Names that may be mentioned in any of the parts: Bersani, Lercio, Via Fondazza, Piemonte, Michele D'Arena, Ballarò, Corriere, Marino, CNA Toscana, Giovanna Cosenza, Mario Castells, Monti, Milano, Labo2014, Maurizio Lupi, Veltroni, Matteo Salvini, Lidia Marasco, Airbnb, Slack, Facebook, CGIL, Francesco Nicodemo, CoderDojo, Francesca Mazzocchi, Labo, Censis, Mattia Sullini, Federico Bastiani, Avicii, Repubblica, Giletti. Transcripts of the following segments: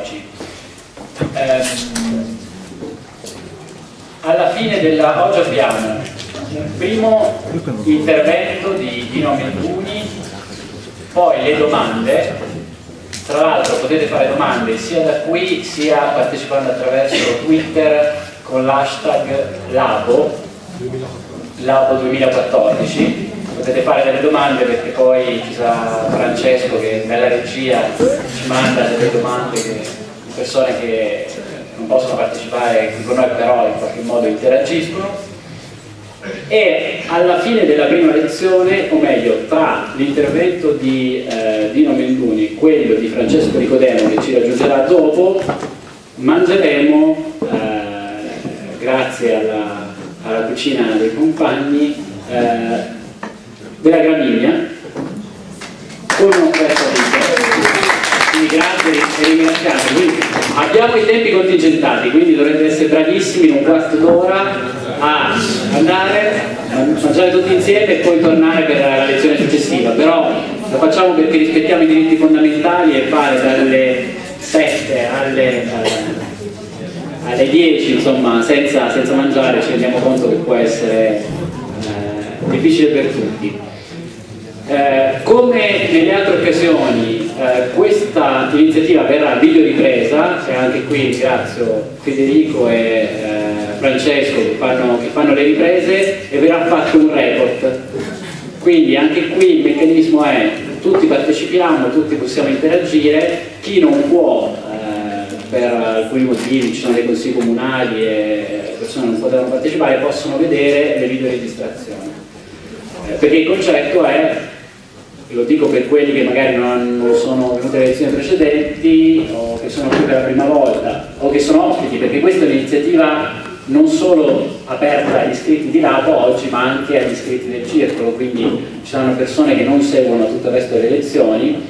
oggi. Alla fine della... oggi abbiamo un primo intervento di Dino Amenduni, poi le domande. Tra l'altro potete fare domande sia da qui sia partecipando attraverso Twitter con l'hashtag Labo2014. Potete fare delle domande, perché poi ci sarà Francesco che nella regia ci manda delle domande che persone che non possono partecipare con noi però in qualche modo interagiscono. E alla fine della prima lezione, o meglio tra l'intervento di Dino Amenduni e quello di Francesco Nicodemo che ci raggiungerà dopo, mangeremo, grazie alla cucina dei compagni, della gramigna con un'offerta di quindi grazie e ringraziate. Quindi abbiamo i tempi contingentati, quindi dovrete essere bravissimi in un quarto d'ora a andare a mangiare tutti insieme e poi tornare per la lezione successiva, però lo facciamo perché rispettiamo i diritti fondamentali e fare dalle 7 alle 10 insomma senza mangiare ci rendiamo conto che può essere difficile per tutti. Come nelle altre occasioni, questa iniziativa verrà video ripresa, e anche qui ringrazio Federico e Francesco che fanno le riprese, e verrà fatto un report. Quindi anche qui il meccanismo è: tutti partecipiamo, tutti possiamo interagire, chi non può per alcuni motivi, ci sono dei consigli comunali e le persone non potranno partecipare, possono vedere le video registrazioni. Perché il concetto è, lo dico per quelli che magari non sono venuti alle lezioni precedenti o che sono qui per la prima volta o che sono ospiti, perché questa è un'iniziativa non solo aperta agli iscritti di Labo oggi ma anche agli iscritti del circolo, quindi ci saranno persone che non seguono tutto il resto delle lezioni.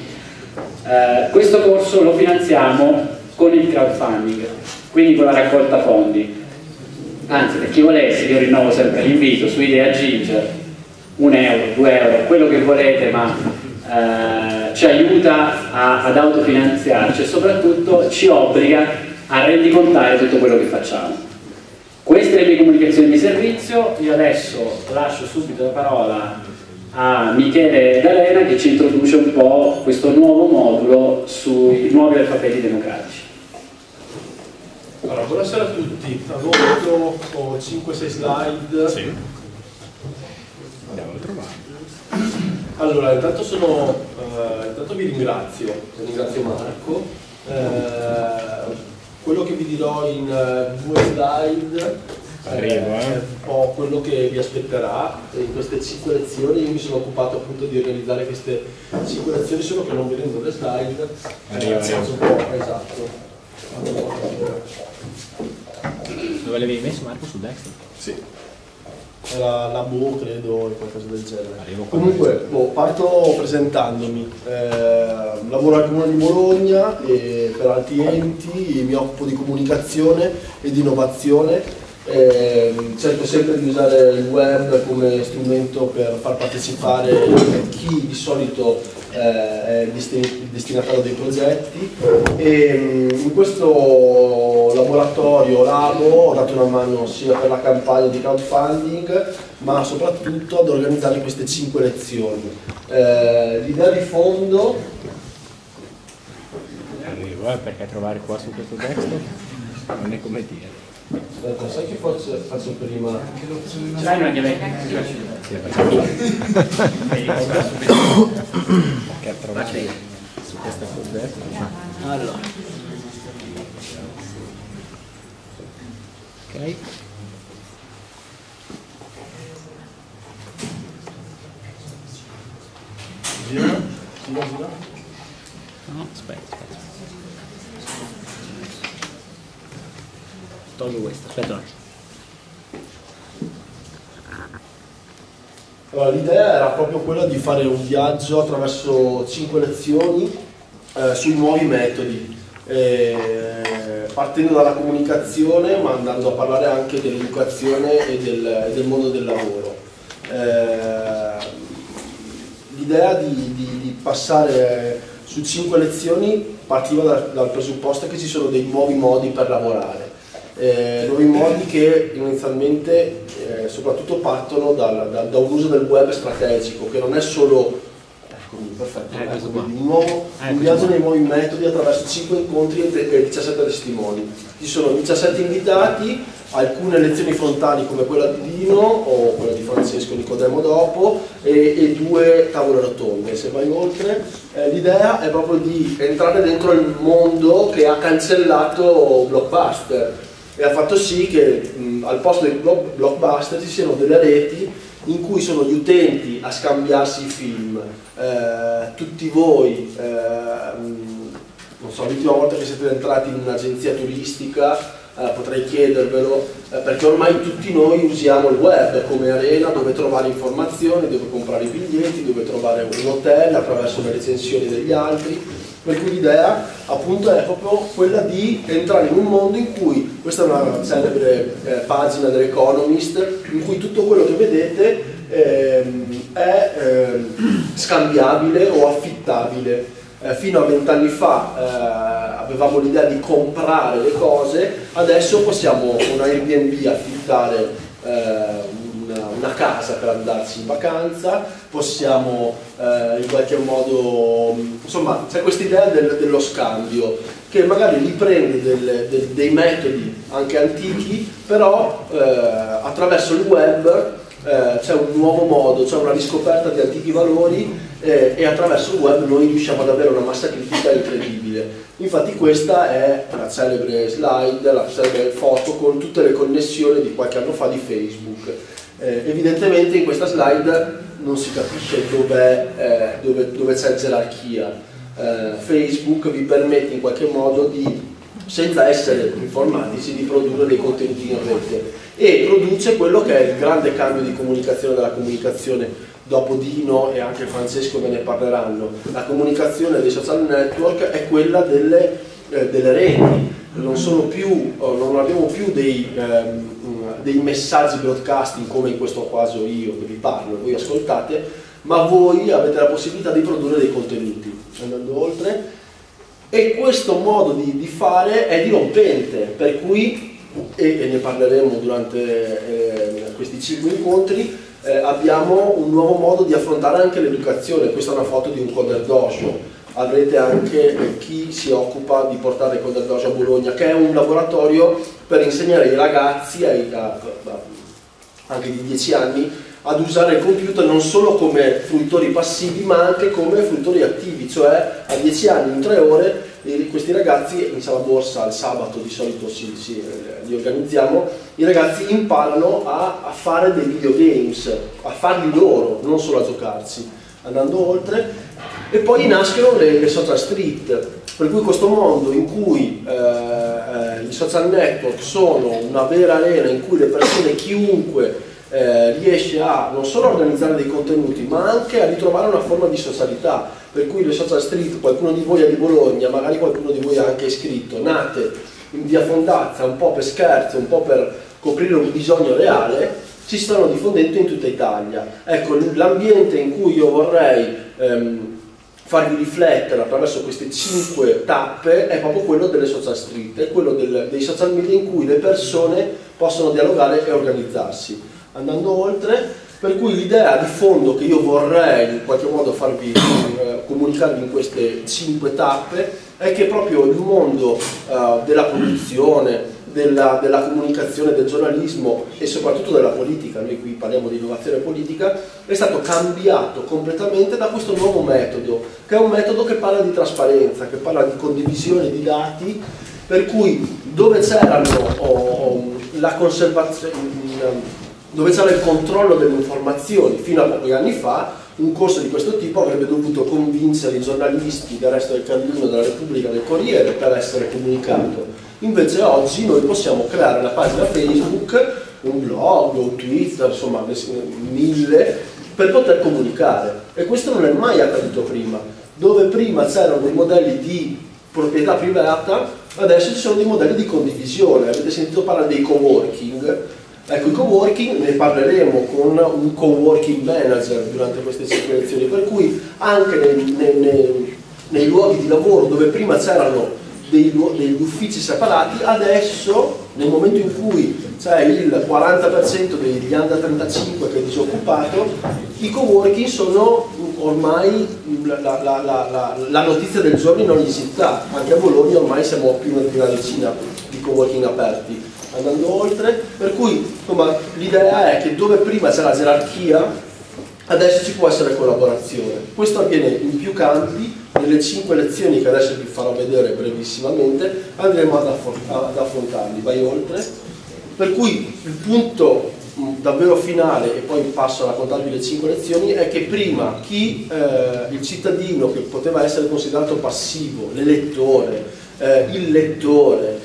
Questo corso lo finanziamo con il crowdfunding, quindi con la raccolta fondi. Anzi, per chi volesse, io rinnovo sempre l'invito su Ideaginger, 1 euro, 2 euro, quello che volete, ma ci aiuta ad autofinanziarci e soprattutto ci obbliga a rendicontare tutto quello che facciamo. Queste le mie comunicazioni di servizio. Io adesso lascio subito la parola a Michele D'Arena che ci introduce un po' questo nuovo modulo sui nuovi alfabeti democratici. Allora, buonasera a tutti. Tra l'altro ho 5-6 slide. Sì. Allora, intanto vi ringrazio Marco. Quello che vi dirò in 2 slide è un po' quello che vi aspetterà in queste 5 lezioni. Io mi sono occupato appunto di organizzare queste 5 lezioni, solo che non vedendo le slide un po', esatto. Dove l'avevi messo Marco? Sul destra? Sì. Era Labo, credo, qualcosa del genere. Comunque, parto presentandomi. Lavoro al Comune di Bologna e per altri enti, mi occupo di comunicazione e di innovazione. Cerco sempre di usare il web come strumento per far partecipare chi di solito è destinatario dei progetti, e in questo laboratorio Labo ho dato una mano sia per la campagna di crowdfunding ma soprattutto ad organizzare queste 5 lezioni. L'idea di fondo perché trovare qua su questo testo non è come dire. Aspetta, sai che forse faccio prima? Ce l'hai una chiavetta? Perché trovate su questa cordetta? Allora. Ok. Gira? Si può girare? No, aspetta. Tolgo questa, aspetta un attimo. Allora, l'idea era proprio quella di fare un viaggio attraverso 5 lezioni sui nuovi metodi, partendo dalla comunicazione ma andando a parlare anche dell'educazione e del mondo del lavoro. L'idea di passare su 5 lezioni partiva dal presupposto che ci sono dei nuovi modi per lavorare, nuovi modi che inizialmente soprattutto partono da un uso del web strategico, che non è solo un viaggio nei nuovi metodi attraverso 5 incontri e 17 testimoni. Ci sono 17 invitati, alcune lezioni frontali come quella di Dino o quella di Francesco Nicodemo dopo, e 2 tavole rotonde. Se vai oltre, l'idea è proprio di entrare dentro il mondo che ha cancellato Blockbuster e ha fatto sì che al posto del Blockbuster ci siano delle reti in cui sono gli utenti a scambiarsi i film. Tutti voi, non so, l'ultima volta che siete entrati in un'agenzia turistica, potrei chiedervelo, perché ormai tutti noi usiamo il web come arena dove trovare informazioni, dove comprare i biglietti, dove trovare un hotel attraverso le recensioni degli altri. Per cui l'idea appunto è proprio quella di entrare in un mondo in cui, questa è una celebre pagina dell'Economist, in cui tutto quello che vedete è scambiabile o affittabile. Fino a 20 anni fa avevamo l'idea di comprare le cose, adesso possiamo con Airbnb affittare una casa per andarci in vacanza, possiamo in qualche modo, insomma c'è questa idea dello scambio che magari riprende dei metodi anche antichi, però attraverso il web c'è un nuovo modo, c'è una riscoperta di antichi valori, e attraverso il web noi riusciamo ad avere una massa critica incredibile. Infatti questa è la celebre slide, la celebre foto con tutte le connessioni di qualche anno fa di Facebook. Evidentemente in questa slide non si capisce dove c'è gerarchia. Facebook vi permette in qualche modo di, senza essere informatici, di produrre dei contenuti in rete, e produce quello che è il grande cambio di comunicazione della comunicazione, dopo Dino e anche Francesco ve ne parleranno. La comunicazione dei social network è quella delle reti. Non abbiamo più dei messaggi broadcasting come in questo caso io che vi parlo, voi ascoltate, ma voi avete la possibilità di produrre dei contenuti, andando oltre, e questo modo di fare è dirompente, per cui, e ne parleremo durante questi 5 incontri, abbiamo un nuovo modo di affrontare anche l'educazione. Questa è una foto di un CoderDojo. Avrete anche chi si occupa di portare il CoderDojo a Bologna, che è un laboratorio per insegnare ai ragazzi, anche di 10 anni, ad usare il computer non solo come fruitori passivi ma anche come fruitori attivi, cioè a 10 anni in 3 ore questi ragazzi, in sala borsa il sabato di solito li organizziamo, i ragazzi imparano a fare dei videogames, a farli loro, non solo a giocarci. Andando oltre, e poi nascono le social street, per cui questo mondo in cui i social network sono una vera arena in cui le persone, chiunque, riesce a non solo a organizzare dei contenuti ma anche a ritrovare una forma di socialità, per cui le social street, qualcuno di voi è di Bologna, magari qualcuno di voi è anche iscritto, nate in via Fondazza un po' per scherzo, un po' per coprire un bisogno reale, si stanno diffondendo in tutta Italia. Ecco, l'ambiente in cui io vorrei farvi riflettere attraverso queste 5 tappe è proprio quello delle social street, è quello dei social media in cui le persone possono dialogare e organizzarsi. Andando oltre, per cui l'idea di fondo che io vorrei in qualche modo farvi comunicarvi in queste 5 tappe è che proprio il mondo della produzione, della comunicazione, del giornalismo e soprattutto della politica, noi qui parliamo di innovazione politica, è stato cambiato completamente da questo nuovo metodo, che è un metodo che parla di trasparenza, che parla di condivisione di dati, per cui dove c'era la conservazione, dove c'era il controllo delle informazioni fino a pochi anni fa, un corso di questo tipo avrebbe dovuto convincere i giornalisti del Resto del Carlino, della Repubblica, del Corriere per essere comunicato. Invece oggi noi possiamo creare una pagina Facebook, un blog, un Twitter, insomma 1000, per poter comunicare, e questo non è mai accaduto prima. Dove prima c'erano dei modelli di proprietà privata, adesso ci sono dei modelli di condivisione. Avete sentito parlare dei coworking? Ecco, i coworking ne parleremo con un coworking manager durante queste lezioni, per cui anche nei luoghi di lavoro dove prima c'erano degli uffici separati, adesso nel momento in cui c'è il 40% degli under 35 che è disoccupato, i coworking sono ormai la notizia del giorno in ogni città. Anche a Bologna ormai siamo più di una decina di coworking aperti, andando oltre, per cui l'idea è che dove prima c'era la gerarchia adesso ci può essere collaborazione. Questo avviene in più campi. Nelle 5 lezioni che adesso vi farò vedere brevissimamente andremo ad affrontarli, vai oltre. Per cui il punto davvero finale, e poi passo a raccontarvi le 5 lezioni, è che prima chi, il cittadino che poteva essere considerato passivo, l'elettore, il lettore,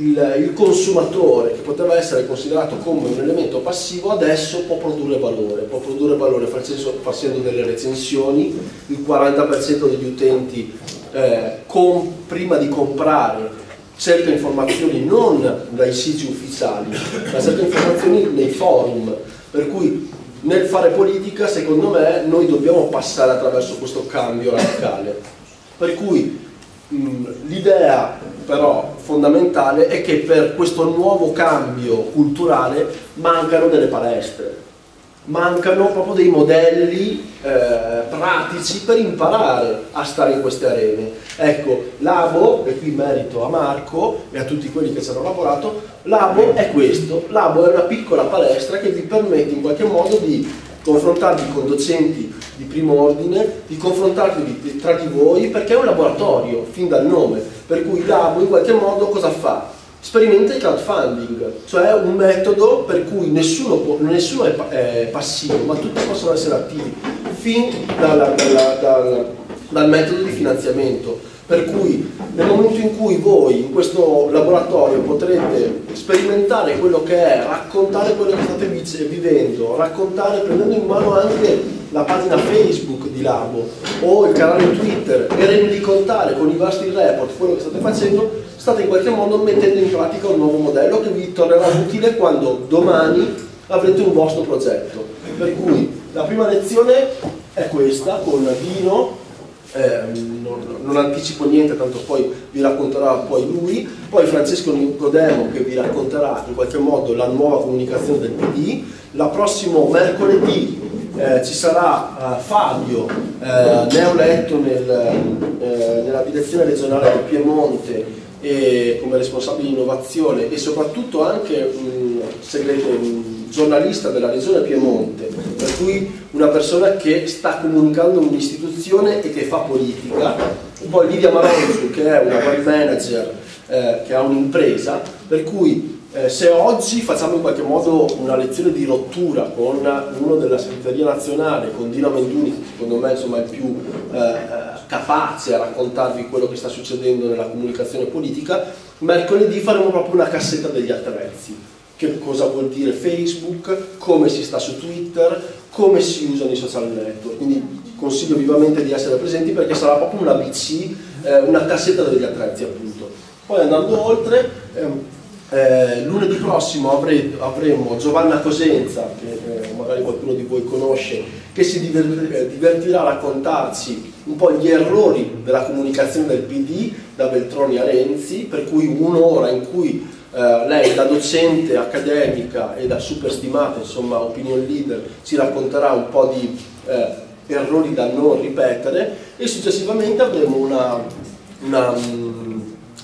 il consumatore che poteva essere considerato come un elemento passivo, adesso può produrre valore facendo delle recensioni. Il 40% degli utenti prima di comprare cerca informazioni non dai siti ufficiali, ma cerca informazioni nei forum, per cui nel fare politica secondo me noi dobbiamo passare attraverso questo cambio radicale, per cui l'idea però fondamentale è che per questo nuovo cambio culturale mancano delle palestre, mancano proprio dei modelli pratici per imparare a stare in queste arene. Ecco, Labo, e qui merito a Marco e a tutti quelli che ci hanno lavorato, Labo è questo, Labo è una piccola palestra che vi permette in qualche modo di confrontarvi con docenti di primo ordine, di confrontarvi tra di voi, perché è un laboratorio, fin dal nome, per cui Labo in qualche modo cosa fa? Sperimenta il crowdfunding, cioè un metodo per cui nessuno è passivo, ma tutti possono essere attivi, fin dal metodo di finanziamento, per cui nel momento in cui voi in questo laboratorio potrete sperimentare quello che è, raccontare quello che state vivendo, raccontare prendendo in mano anche la pagina Facebook di Labo o il canale Twitter e rendicontare con i vostri report quello che state facendo, state in qualche modo mettendo in pratica un nuovo modello che vi tornerà utile quando domani avrete un vostro progetto. Per cui la prima lezione è questa con Dino. Non anticipo niente, tanto poi vi racconterà lui, poi Francesco Nicodemo che vi racconterà in qualche modo la nuova comunicazione del PD. La prossimo mercoledì ci sarà Fabio, neoeletto nella direzione regionale del Piemonte e come responsabile di innovazione e soprattutto anche giornalista della regione Piemonte, per cui una persona che sta comunicando un'istituzione e che fa politica. Poi Lidia Marasco, che è una brand manager che ha un'impresa, per cui se oggi facciamo in qualche modo una lezione di rottura con uno della segreteria nazionale, con Dino Amenduni, che secondo me insomma, è più capace a raccontarvi quello che sta succedendo nella comunicazione politica, mercoledì faremo proprio una cassetta degli attrezzi. Che cosa vuol dire Facebook, come si sta su Twitter, come si usano i social network. Quindi consiglio vivamente di essere presenti perché sarà proprio una BC, una cassetta degli attrezzi appunto. Poi andando oltre, lunedì prossimo avremo Giovanna Cosenza, che magari qualcuno di voi conosce, che si divertirà a raccontarci un po' gli errori della comunicazione del PD, da Veltroni a Renzi, per cui un'ora in cui lei da docente accademica e da superstimata insomma opinion leader ci racconterà un po' di errori da non ripetere e successivamente avremo una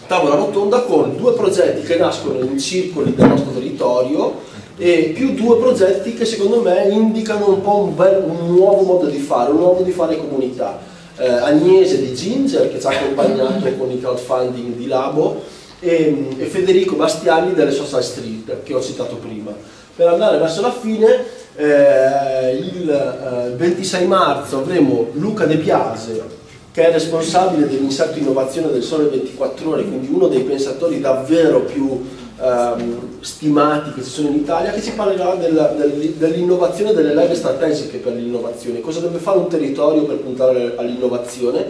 tavola rotonda con 2 progetti che nascono in circoli del nostro territorio e più 2 progetti che secondo me indicano un po' un nuovo modo di fare, comunità. Agnese di Ginger che ci ha accompagnato con il crowdfunding di Labo e Federico Bastiani delle Social Street che ho citato prima. Per andare verso la fine, il 26 marzo avremo Luca De Biase che è responsabile dell'inserto innovazione del Sole 24 Ore, quindi uno dei pensatori davvero più stimati che ci sono in Italia, che ci parlerà dell'innovazione, delle leve strategiche per l'innovazione, cosa deve fare un territorio per puntare all'innovazione.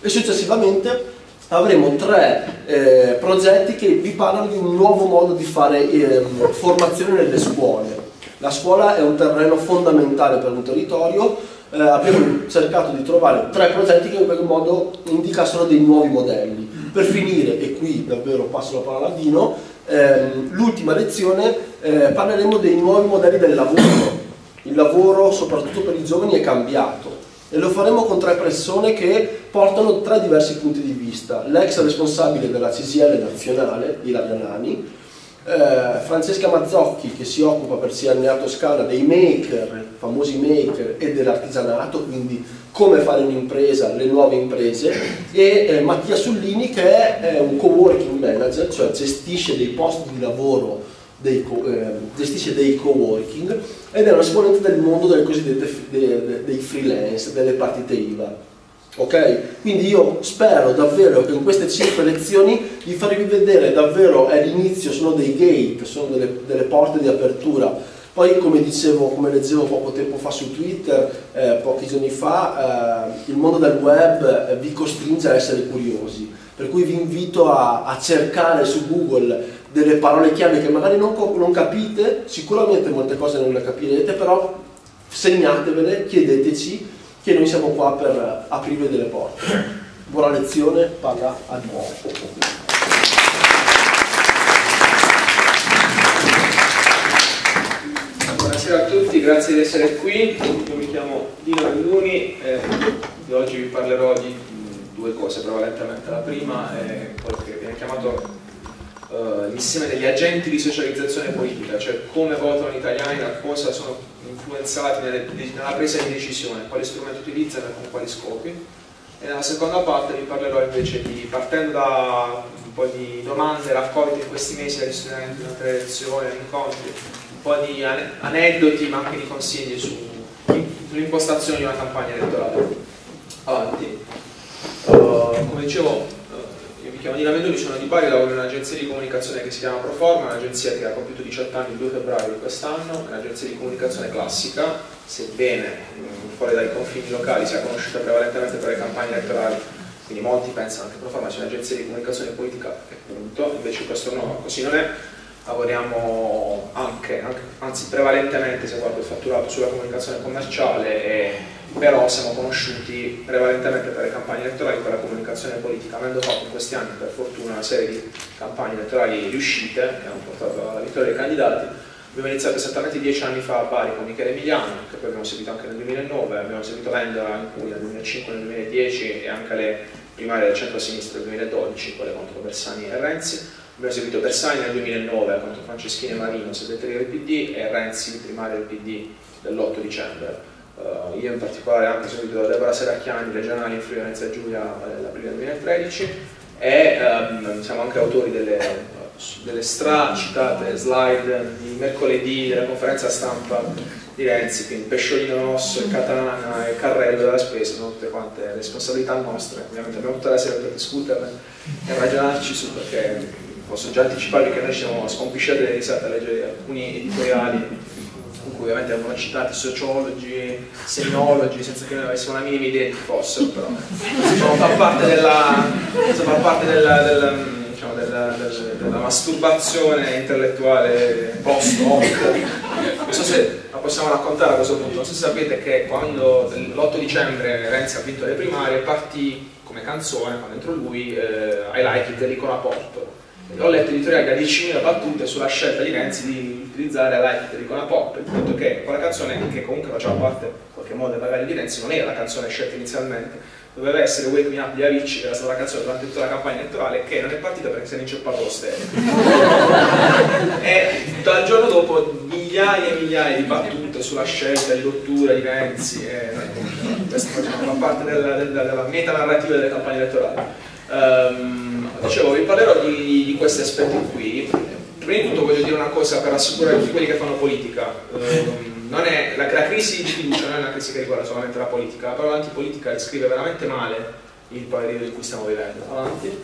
E successivamente avremo 3 progetti che vi parlano di un nuovo modo di fare formazione nelle scuole. La scuola è un terreno fondamentale per un territorio, abbiamo cercato di trovare tre progetti che in qualche modo indicassero dei nuovi modelli. Per finire, e qui davvero passo la parola a Dino, l'ultima lezione parleremo dei nuovi modelli del lavoro. Il lavoro, soprattutto per i giovani, è cambiato. E lo faremo con tre persone che portano tre diversi punti di vista. L'ex responsabile della CGIL nazionale, Ilaria Nani, Francesca Mazzocchi, che si occupa per CNA Toscana dei maker, famosi maker, e dell'artigianato, quindi come fare un'impresa, le nuove imprese, e Mattia Sullini, che è un co-working manager, cioè gestisce dei posti di lavoro, gestisce dei co-working, ed è un esponente del mondo delle cosiddette dei freelance, delle partite IVA. Ok? Quindi io spero davvero che in queste 5 lezioni vi farvi vedere davvero all'inizio, sono dei gate, sono delle porte di apertura. Poi, come dicevo, come leggevo poco tempo fa su Twitter, pochi giorni fa, il mondo del web vi costringe a essere curiosi, per cui vi invito a cercare su Google delle parole chiave che magari non capite, sicuramente molte cose non le capirete, però segnatevele, chiedeteci, che noi siamo qua per aprire delle porte. Buona lezione, parla a Dino. Buonasera a tutti, grazie di essere qui. Io mi chiamo Dino Amenduni e oggi vi parlerò di due cose prevalentemente. La prima è quello che viene chiamato l'insieme degli agenti di socializzazione politica, cioè come votano gli italiani, da cosa sono influenzati nella presa di decisione, quali strumenti utilizzano e con quali scopi. E nella seconda parte vi parlerò invece di, partendo da un po' di domande raccolte in questi mesi dagli studenti durante le lezioni, incontri, un po' di aneddoti ma anche di consigli sull'impostazione di una campagna elettorale. Avanti. Come dicevo, mi chiamo Dino Amenduni, sono di Bari, lavoro in un'agenzia di comunicazione che si chiama Proforma, un'agenzia che ha compiuto 18 anni il 2 febbraio di quest'anno, è un'agenzia di comunicazione classica, sebbene fuori dai confini locali sia conosciuta prevalentemente per le campagne elettorali, quindi molti pensano che Proforma sia un'agenzia di comunicazione politica e punto, invece questo no, così non è. Lavoriamo anzi prevalentemente, se guardo il fatturato, sulla comunicazione commerciale, però siamo conosciuti prevalentemente per le campagne elettorali, per la comunicazione politica, avendo fatto in questi anni per fortuna una serie di campagne elettorali riuscite che hanno portato alla vittoria dei candidati. Abbiamo iniziato esattamente 10 anni fa a Bari con Michele Emiliano, che poi abbiamo seguito anche nel 2009, abbiamo seguito Vendola in Puglia nel 2005, nel 2010 e anche le primarie del centro-sinistra del 2012, quelle contro Bersani e Renzi. Abbiamo seguito Bersani nel 2009 contro Franceschini e Marino, segretari del PD, e Renzi, primaria del PD dell'8 dicembre. Io in particolare anche seguito da Deborah Seracchiani, regionale in Friuli Venezia Giulia dell'aprile 2013, e siamo anche autori delle stracitate slide di mercoledì della conferenza stampa di Renzi, quindi Pesciolino Rosso, Catana e Carrello della spesa sono tutte quante responsabilità nostre. Ovviamente abbiamo tutta la sera per discuterne e ragionarci su, perché posso già anticiparvi che noi siamo scompisciati dalle risate a leggere alcuni editoriali in cui ovviamente avevano citati sociologi, semiologi, senza che noi avessimo la minima idea di chi fossero, però diciamo, fa parte della masturbazione intellettuale post-hoc. Non so se la possiamo raccontare a questo punto, non so se sapete che quando l'8 dicembre Renzi ha vinto le primarie partì come canzone, ma dentro lui I like it di Nicola Porto. Ho letto editoriali da 10.000 battute sulla scelta di Renzi di utilizzare la like di Icona Pop, il fatto che quella canzone, che comunque faceva parte in qualche modo del bagaglio di Renzi, non era la canzone scelta inizialmente, doveva essere Wake Me Up di Avicii, che era stata la canzone durante tutta la campagna elettorale, che non è partita perché si è inceppato lo stereo. E dal giorno dopo migliaia e migliaia di battute sulla scelta di rottura di Renzi, questa faceva parte della metanarrativa delle campagne elettorali. Dicevo, vi parlerò di questi aspetti qui. Prima di tutto voglio dire una cosa per rassicurare tutti quelli che fanno politica. Non è la crisi di fiducia non è una crisi che riguarda solamente la politica, la parola antipolitica descrive veramente male il periodo in cui stiamo vivendo. Avanti.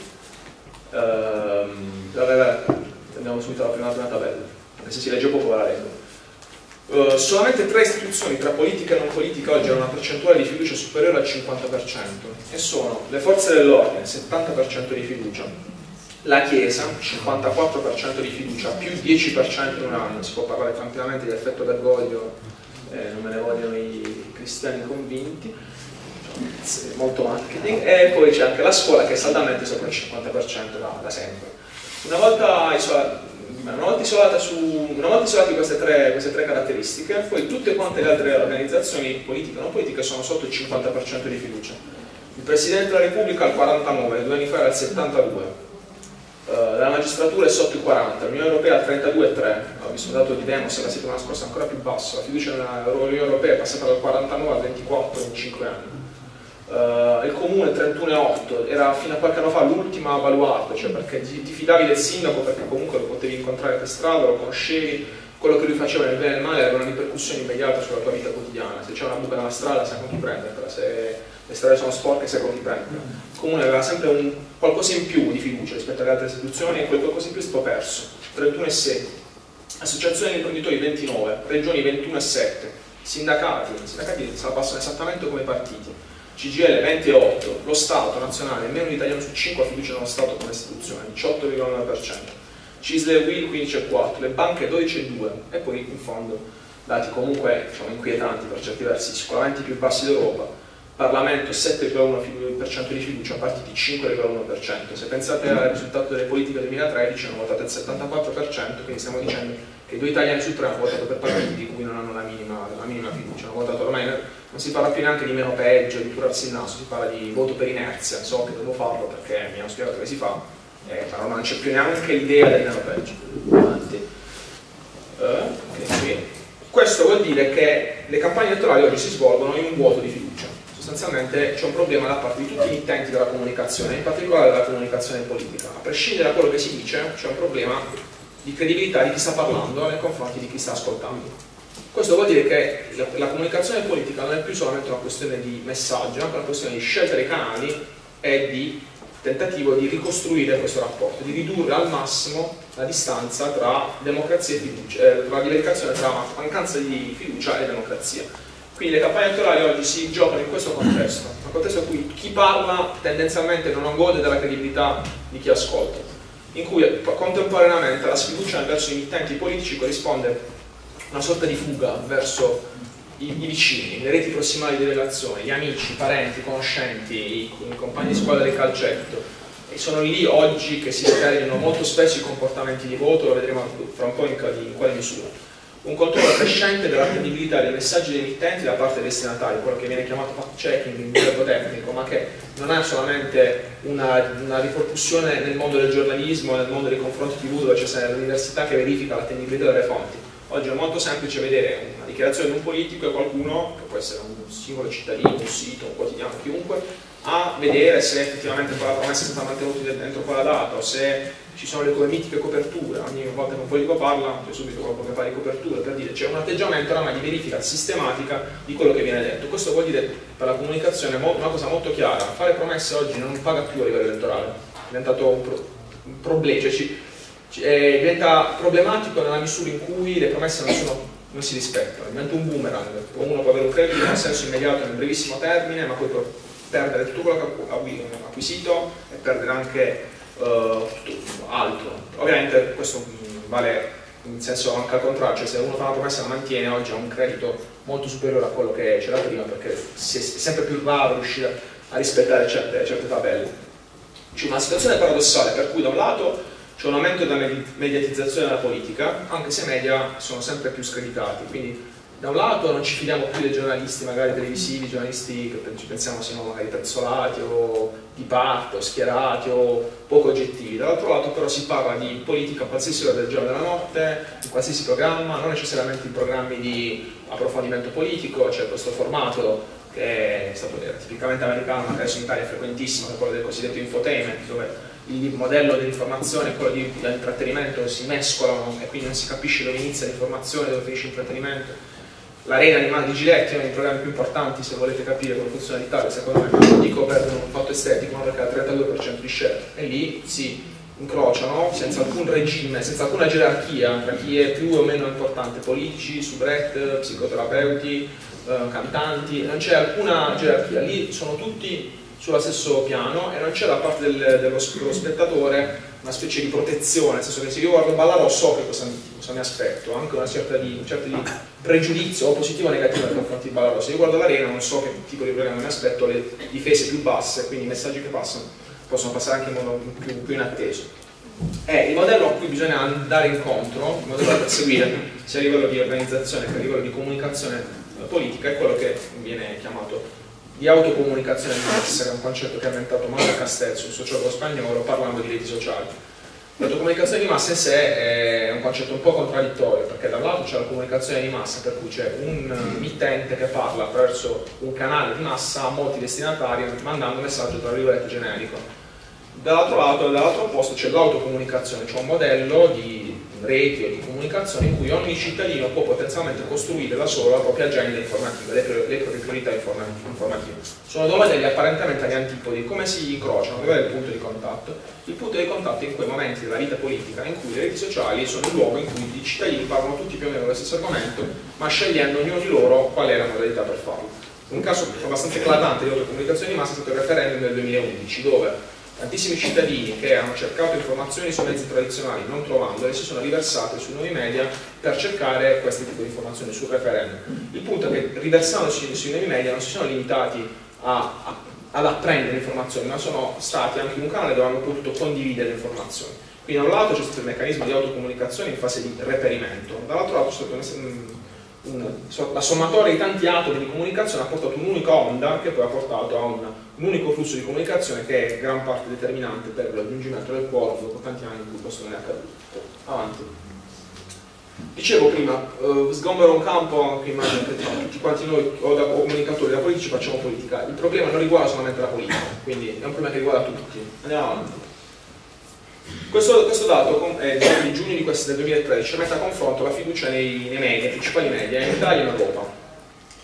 Andiamo subito alla prima tabella, perché se si legge poco la leggo. Solamente 3 istituzioni tra politica e non politica oggi hanno una percentuale di fiducia superiore al 50%, e sono le forze dell'ordine, 70% di fiducia, la Chiesa, 54% di fiducia, più 10% in un anno. Si può parlare tranquillamente di effetto Bergoglio, non me ne vogliono i cristiani convinti, molto marketing, e poi c'è anche la scuola che è saldamente sopra il 50% da sempre. Una volta isolati queste tre caratteristiche, poi tutte quante le altre organizzazioni politiche e non politiche sono sotto il 50% di fiducia. Il Presidente della Repubblica al 49, 2 anni fa era al 72, la magistratura è sotto il 40, l'Unione Europea al 32,3, ho visto il dato di Demos la settimana scorsa ancora più basso, la fiducia nell'Unione Europea è passata dal 49 al 24 in 5 anni. Il comune 31,8 era fino a qualche anno fa l'ultima baluardo, cioè perché ti fidavi del sindaco perché comunque lo potevi incontrare per strada, lo conoscevi, quello che lui faceva nel bene e nel male aveva una ripercussione immediata sulla tua vita quotidiana, se c'è una buca nella strada sai con chi prenderla, se le strade sono sporche sai con chi prenderla. Il comune aveva sempre un qualcosa in più di fiducia rispetto alle altre istituzioni e quel qualcosa in più è stato perso, 31,6, associazione di imprenditori 29, regioni 21,7, sindacati passano esattamente come i partiti. CGL 28, lo Stato nazionale, meno un italiano su 5 ha fiducia nello Stato come istituzione, 18,9%, CISL e WIL 15,4%, le banche 12,2% e poi in fondo dati comunque diciamo, inquietanti per certi versi, sicuramente i più bassi d'Europa, Parlamento 7,1% di fiducia, partiti 5,1%, se pensate al risultato delle politiche del 2013 hanno votato il 74%, quindi stiamo dicendo che 2 italiani su 3 hanno votato per partiti di cui non hanno la minima fiducia, hanno votato ormai. Non si parla più neanche di meno peggio, di curarsi il naso, si parla di voto per inerzia, so che devo farlo perché mi hanno spiegato che si fa, però non c'è più neanche l'idea del meno peggio. Questo vuol dire che le campagne elettorali oggi si svolgono in un vuoto di fiducia, sostanzialmente c'è un problema da parte di tutti gli intenti della comunicazione, in particolare della comunicazione politica, a prescindere da quello che si dice c'è un problema di credibilità di chi sta parlando nei confronti di chi sta ascoltando. Questo vuol dire che la comunicazione politica non è più solamente una questione di messaggio, è anche una questione di scelta dei canali e di tentativo di ricostruire questo rapporto, di ridurre al massimo la distanza tra democrazia e fiducia, la diversificazione tra mancanza di fiducia e democrazia. Quindi le campagne elettorali oggi si giocano in questo contesto, un contesto in cui chi parla tendenzialmente non gode della credibilità di chi ascolta, in cui contemporaneamente la sfiducia verso gli intenti politici corrisponde una sorta di fuga verso i vicini, le reti prossimali di relazioni, gli amici, i parenti, i conoscenti, i compagni di squadra del calcetto. E sono lì oggi che si scagliano molto spesso i comportamenti di voto, lo vedremo fra un po' in quale misura. Un controllo crescente della credibilità dei messaggi degli emittenti da parte dei destinatari, quello che viene chiamato fact-checking in verbo tecnico, ma che non ha solamente una ripercussione nel mondo del giornalismo, nel mondo dei confronti TV, dove c'è l'università che verifica l'attendibilità delle fonti. Oggi è molto semplice vedere una dichiarazione di un politico e qualcuno, che può essere un singolo cittadino, un sito, un quotidiano, chiunque, a vedere se effettivamente quella promessa è stata mantenuta dentro quella data o se ci sono le mitiche coperture. Ogni volta che un politico parla, c'è subito qualcuno che fa le coperture, per dire c'è un atteggiamento oramai di verifica sistematica di quello che viene detto. Questo vuol dire per la comunicazione una cosa molto chiara: fare promesse oggi non paga più a livello elettorale, è diventato un problema. Diventa problematico nella misura in cui le promesse non si rispettano, diventa un boomerang, uno può avere un credito in un senso immediato nel brevissimo termine, ma poi può perdere tutto quello che ha acquisito e perdere anche altro. Ovviamente questo vale in senso anche al contrario, cioè se uno fa una promessa e la mantiene oggi ha un credito molto superiore a quello che c'era prima, perché è sempre più raro riuscire a rispettare certe tabelle. C'è una situazione paradossale per cui da un lato c'è un aumento della mediatizzazione della politica, anche se i media sono sempre più screditati, quindi da un lato non ci fidiamo più dei giornalisti magari televisivi, giornalisti che ci pensiamo siano magari prezzolati o di parte o schierati o poco oggettivi, dall'altro lato però si parla di politica a qualsiasi ora del giorno e della notte, in qualsiasi programma, non necessariamente in programmi di approfondimento politico, c'è questo formato che è stato tipicamente americano, ma adesso in Italia è frequentissimo, quello del cosiddetto infotainment, dove il modello dell'informazione e quello dell'intrattenimento si mescolano e quindi non si capisce dove inizia l'informazione e dove finisce l'intrattenimento. L'Arena di Mano di Giletti è uno dei programmi più importanti se volete capire come funziona l'Italia, secondo me, non dico per un fatto estetico, ma perché ha il 32% di share e lì si incrociano senza alcun regime, senza alcuna gerarchia tra chi è più o meno importante, politici, soubrette, psicoterapeuti, cantanti, non c'è alcuna gerarchia, lì sono tutti sullo stesso piano e non c'è da parte dello spettatore una specie di protezione, nel senso che se io guardo Ballarò so che cosa mi aspetto, anche una certa di pregiudizio o positivo o negativo nei confronti di Ballarò. Se io guardo l'Arena non so che tipo di programma mi aspetto, le difese più basse, quindi i messaggi che passano possono passare anche in modo più inatteso. Il modello a cui bisogna andare incontro, il modello da perseguire, sia a livello di organizzazione che a livello di comunicazione politica, è quello che viene chiamato di autocomunicazione di massa, che è un concetto che ha inventato Mario Castells, un sociologo spagnolo, parlando di reti sociali. L'autocomunicazione di massa in sé è un concetto un po' contraddittorio, perché da un lato c'è la comunicazione di massa, per cui c'è un mittente che parla attraverso un canale di massa a molti destinatari, mandando un messaggio tra virgolette generico. Dall'altro lato, dall'altro posto, c'è l'autocomunicazione, cioè un modello di reti o di comunicazione in cui ogni cittadino può potenzialmente costruire da solo la propria agenda informativa, le proprie priorità informative. Sono due modelli apparentemente agli antipodi. Come si incrociano? Dov'è il punto di contatto? Il punto di contatto è in quei momenti della vita politica in cui le reti sociali sono il luogo in cui i cittadini parlano tutti più o meno dello stesso argomento, ma scegliendo ognuno di loro qual è la modalità per farlo. Un caso abbastanza eclatante di autocomunicazione di massa è stato il referendum del 2011, dove tantissimi cittadini che hanno cercato informazioni sui mezzi tradizionali non trovandole si sono riversati sui nuovi media per cercare questo tipo di informazioni sul referendum. Il punto è che riversandosi sui nuovi media non si sono limitati ad apprendere informazioni, ma sono stati anche in un canale dove hanno potuto condividere informazioni. Quindi da un lato c'è stato il meccanismo di autocomunicazione in fase di reperimento, dall'altro lato c'è stato la sommatoria di tanti atomi di comunicazione ha portato un'unica onda che poi ha portato a un unico flusso di comunicazione che è gran parte determinante per il raggiungimento del quorum dopo tanti anni in cui questo non è accaduto. Avanti. Dicevo prima, sgombero un campo che immagino che tutti quanti noi o comunicatori da politici facciamo politica. Il problema non riguarda solamente la politica, quindi è un problema che riguarda tutti. Andiamo avanti. Questo dato è di giugno del 2013, mette a confronto la fiducia nei media, principali media, in Italia e in Europa.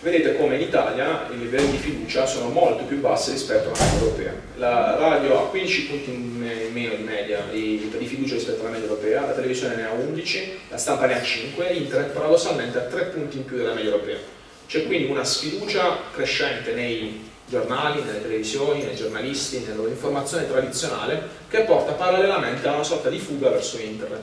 Vedete come in Italia i livelli di fiducia sono molto più bassi rispetto alla media europea. La radio ha 15 punti in meno di media di fiducia rispetto alla media europea, la televisione ne ha 11, la stampa ne ha 5, internet paradossalmente ha 3 punti in più della media europea. C'è quindi una sfiducia crescente nei giornali, nelle televisioni, nei giornalisti, nell'informazione tradizionale, che porta parallelamente a una sorta di fuga verso internet.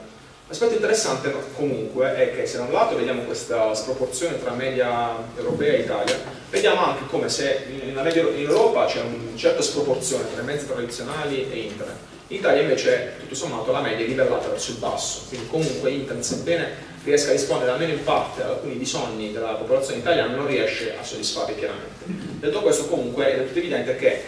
L'aspetto interessante comunque è che se da un lato vediamo questa sproporzione tra media europea e Italia, vediamo anche come se in Europa c'è una certa sproporzione tra i mezzi tradizionali e internet. In Italia invece tutto sommato la media è livellata verso il basso, quindi comunque internet, sebbene riesca a rispondere almeno in parte ad alcuni bisogni della popolazione italiana, non riesce a soddisfarli pienamente. Detto questo, comunque è del tutto evidente che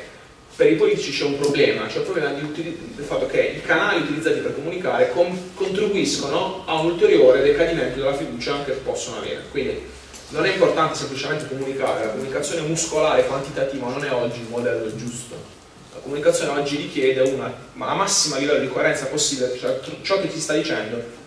per i politici c'è un problema, cioè il problema del fatto che i canali utilizzati per comunicare contribuiscono a un ulteriore decadimento della fiducia che possono avere. Quindi non è importante semplicemente comunicare, la comunicazione muscolare quantitativa non è oggi il modello giusto. La comunicazione oggi richiede la massima livello di coerenza possibile, cioè ciò che ti sta dicendo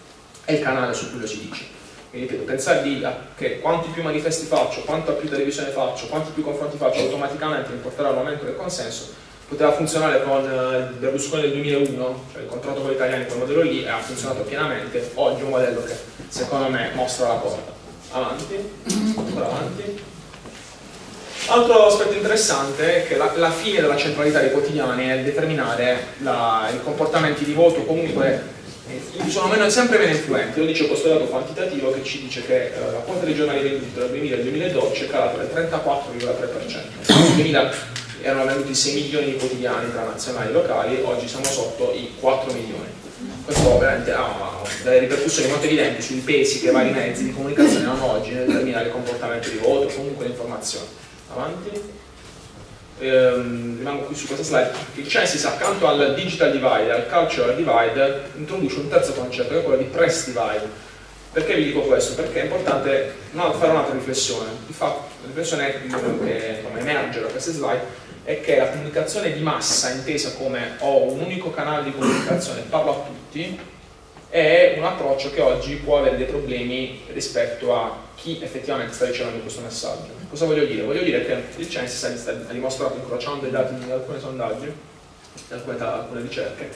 è il canale su cui lo si dice. Quindi ripeto, pensare che quanti più manifesti faccio, quanta più televisione faccio, quanti più confronti faccio, automaticamente mi porterà all'aumento del consenso, poteva funzionare con Berlusconi del 2001, cioè il contratto con gli italiani, quel modello lì, e ha funzionato pienamente. Oggi è un modello che secondo me mostra la porta. Avanti, ancora avanti. Altro aspetto interessante è che la fine della centralità dei quotidiani è determinare i comportamenti di voto, comunque sono sempre meno influenti. Lo dice questo dato quantitativo che ci dice che la quota dei giornali venduti dal 2000 al 2012 è calata del 34,3%. Nel 2000 erano venduti 6 milioni di quotidiani tra nazionali e locali, oggi siamo sotto i 4 milioni. Questo ovviamente ha delle ripercussioni molto evidenti sui pesi che vari mezzi di comunicazione hanno oggi nel determinare il comportamento di voto, comunque l'informazione. Avanti. Rimango qui su questa slide. Il Censis, accanto al digital divide, al cultural divide, introduce un terzo concetto che è quello di press divide. Perché vi dico questo? Perché è importante fare un'altra riflessione. Infatti la riflessione che emerge da queste slide è che la comunicazione di massa, intesa come ho un unico canale di comunicazione, parlo a tutti, è un approccio che oggi può avere dei problemi rispetto a chi effettivamente sta ricevendo questo messaggio. Cosa voglio dire? Voglio dire che il Censis ha dimostrato, incrociando i dati di alcuni sondaggi, di alcune ricerche,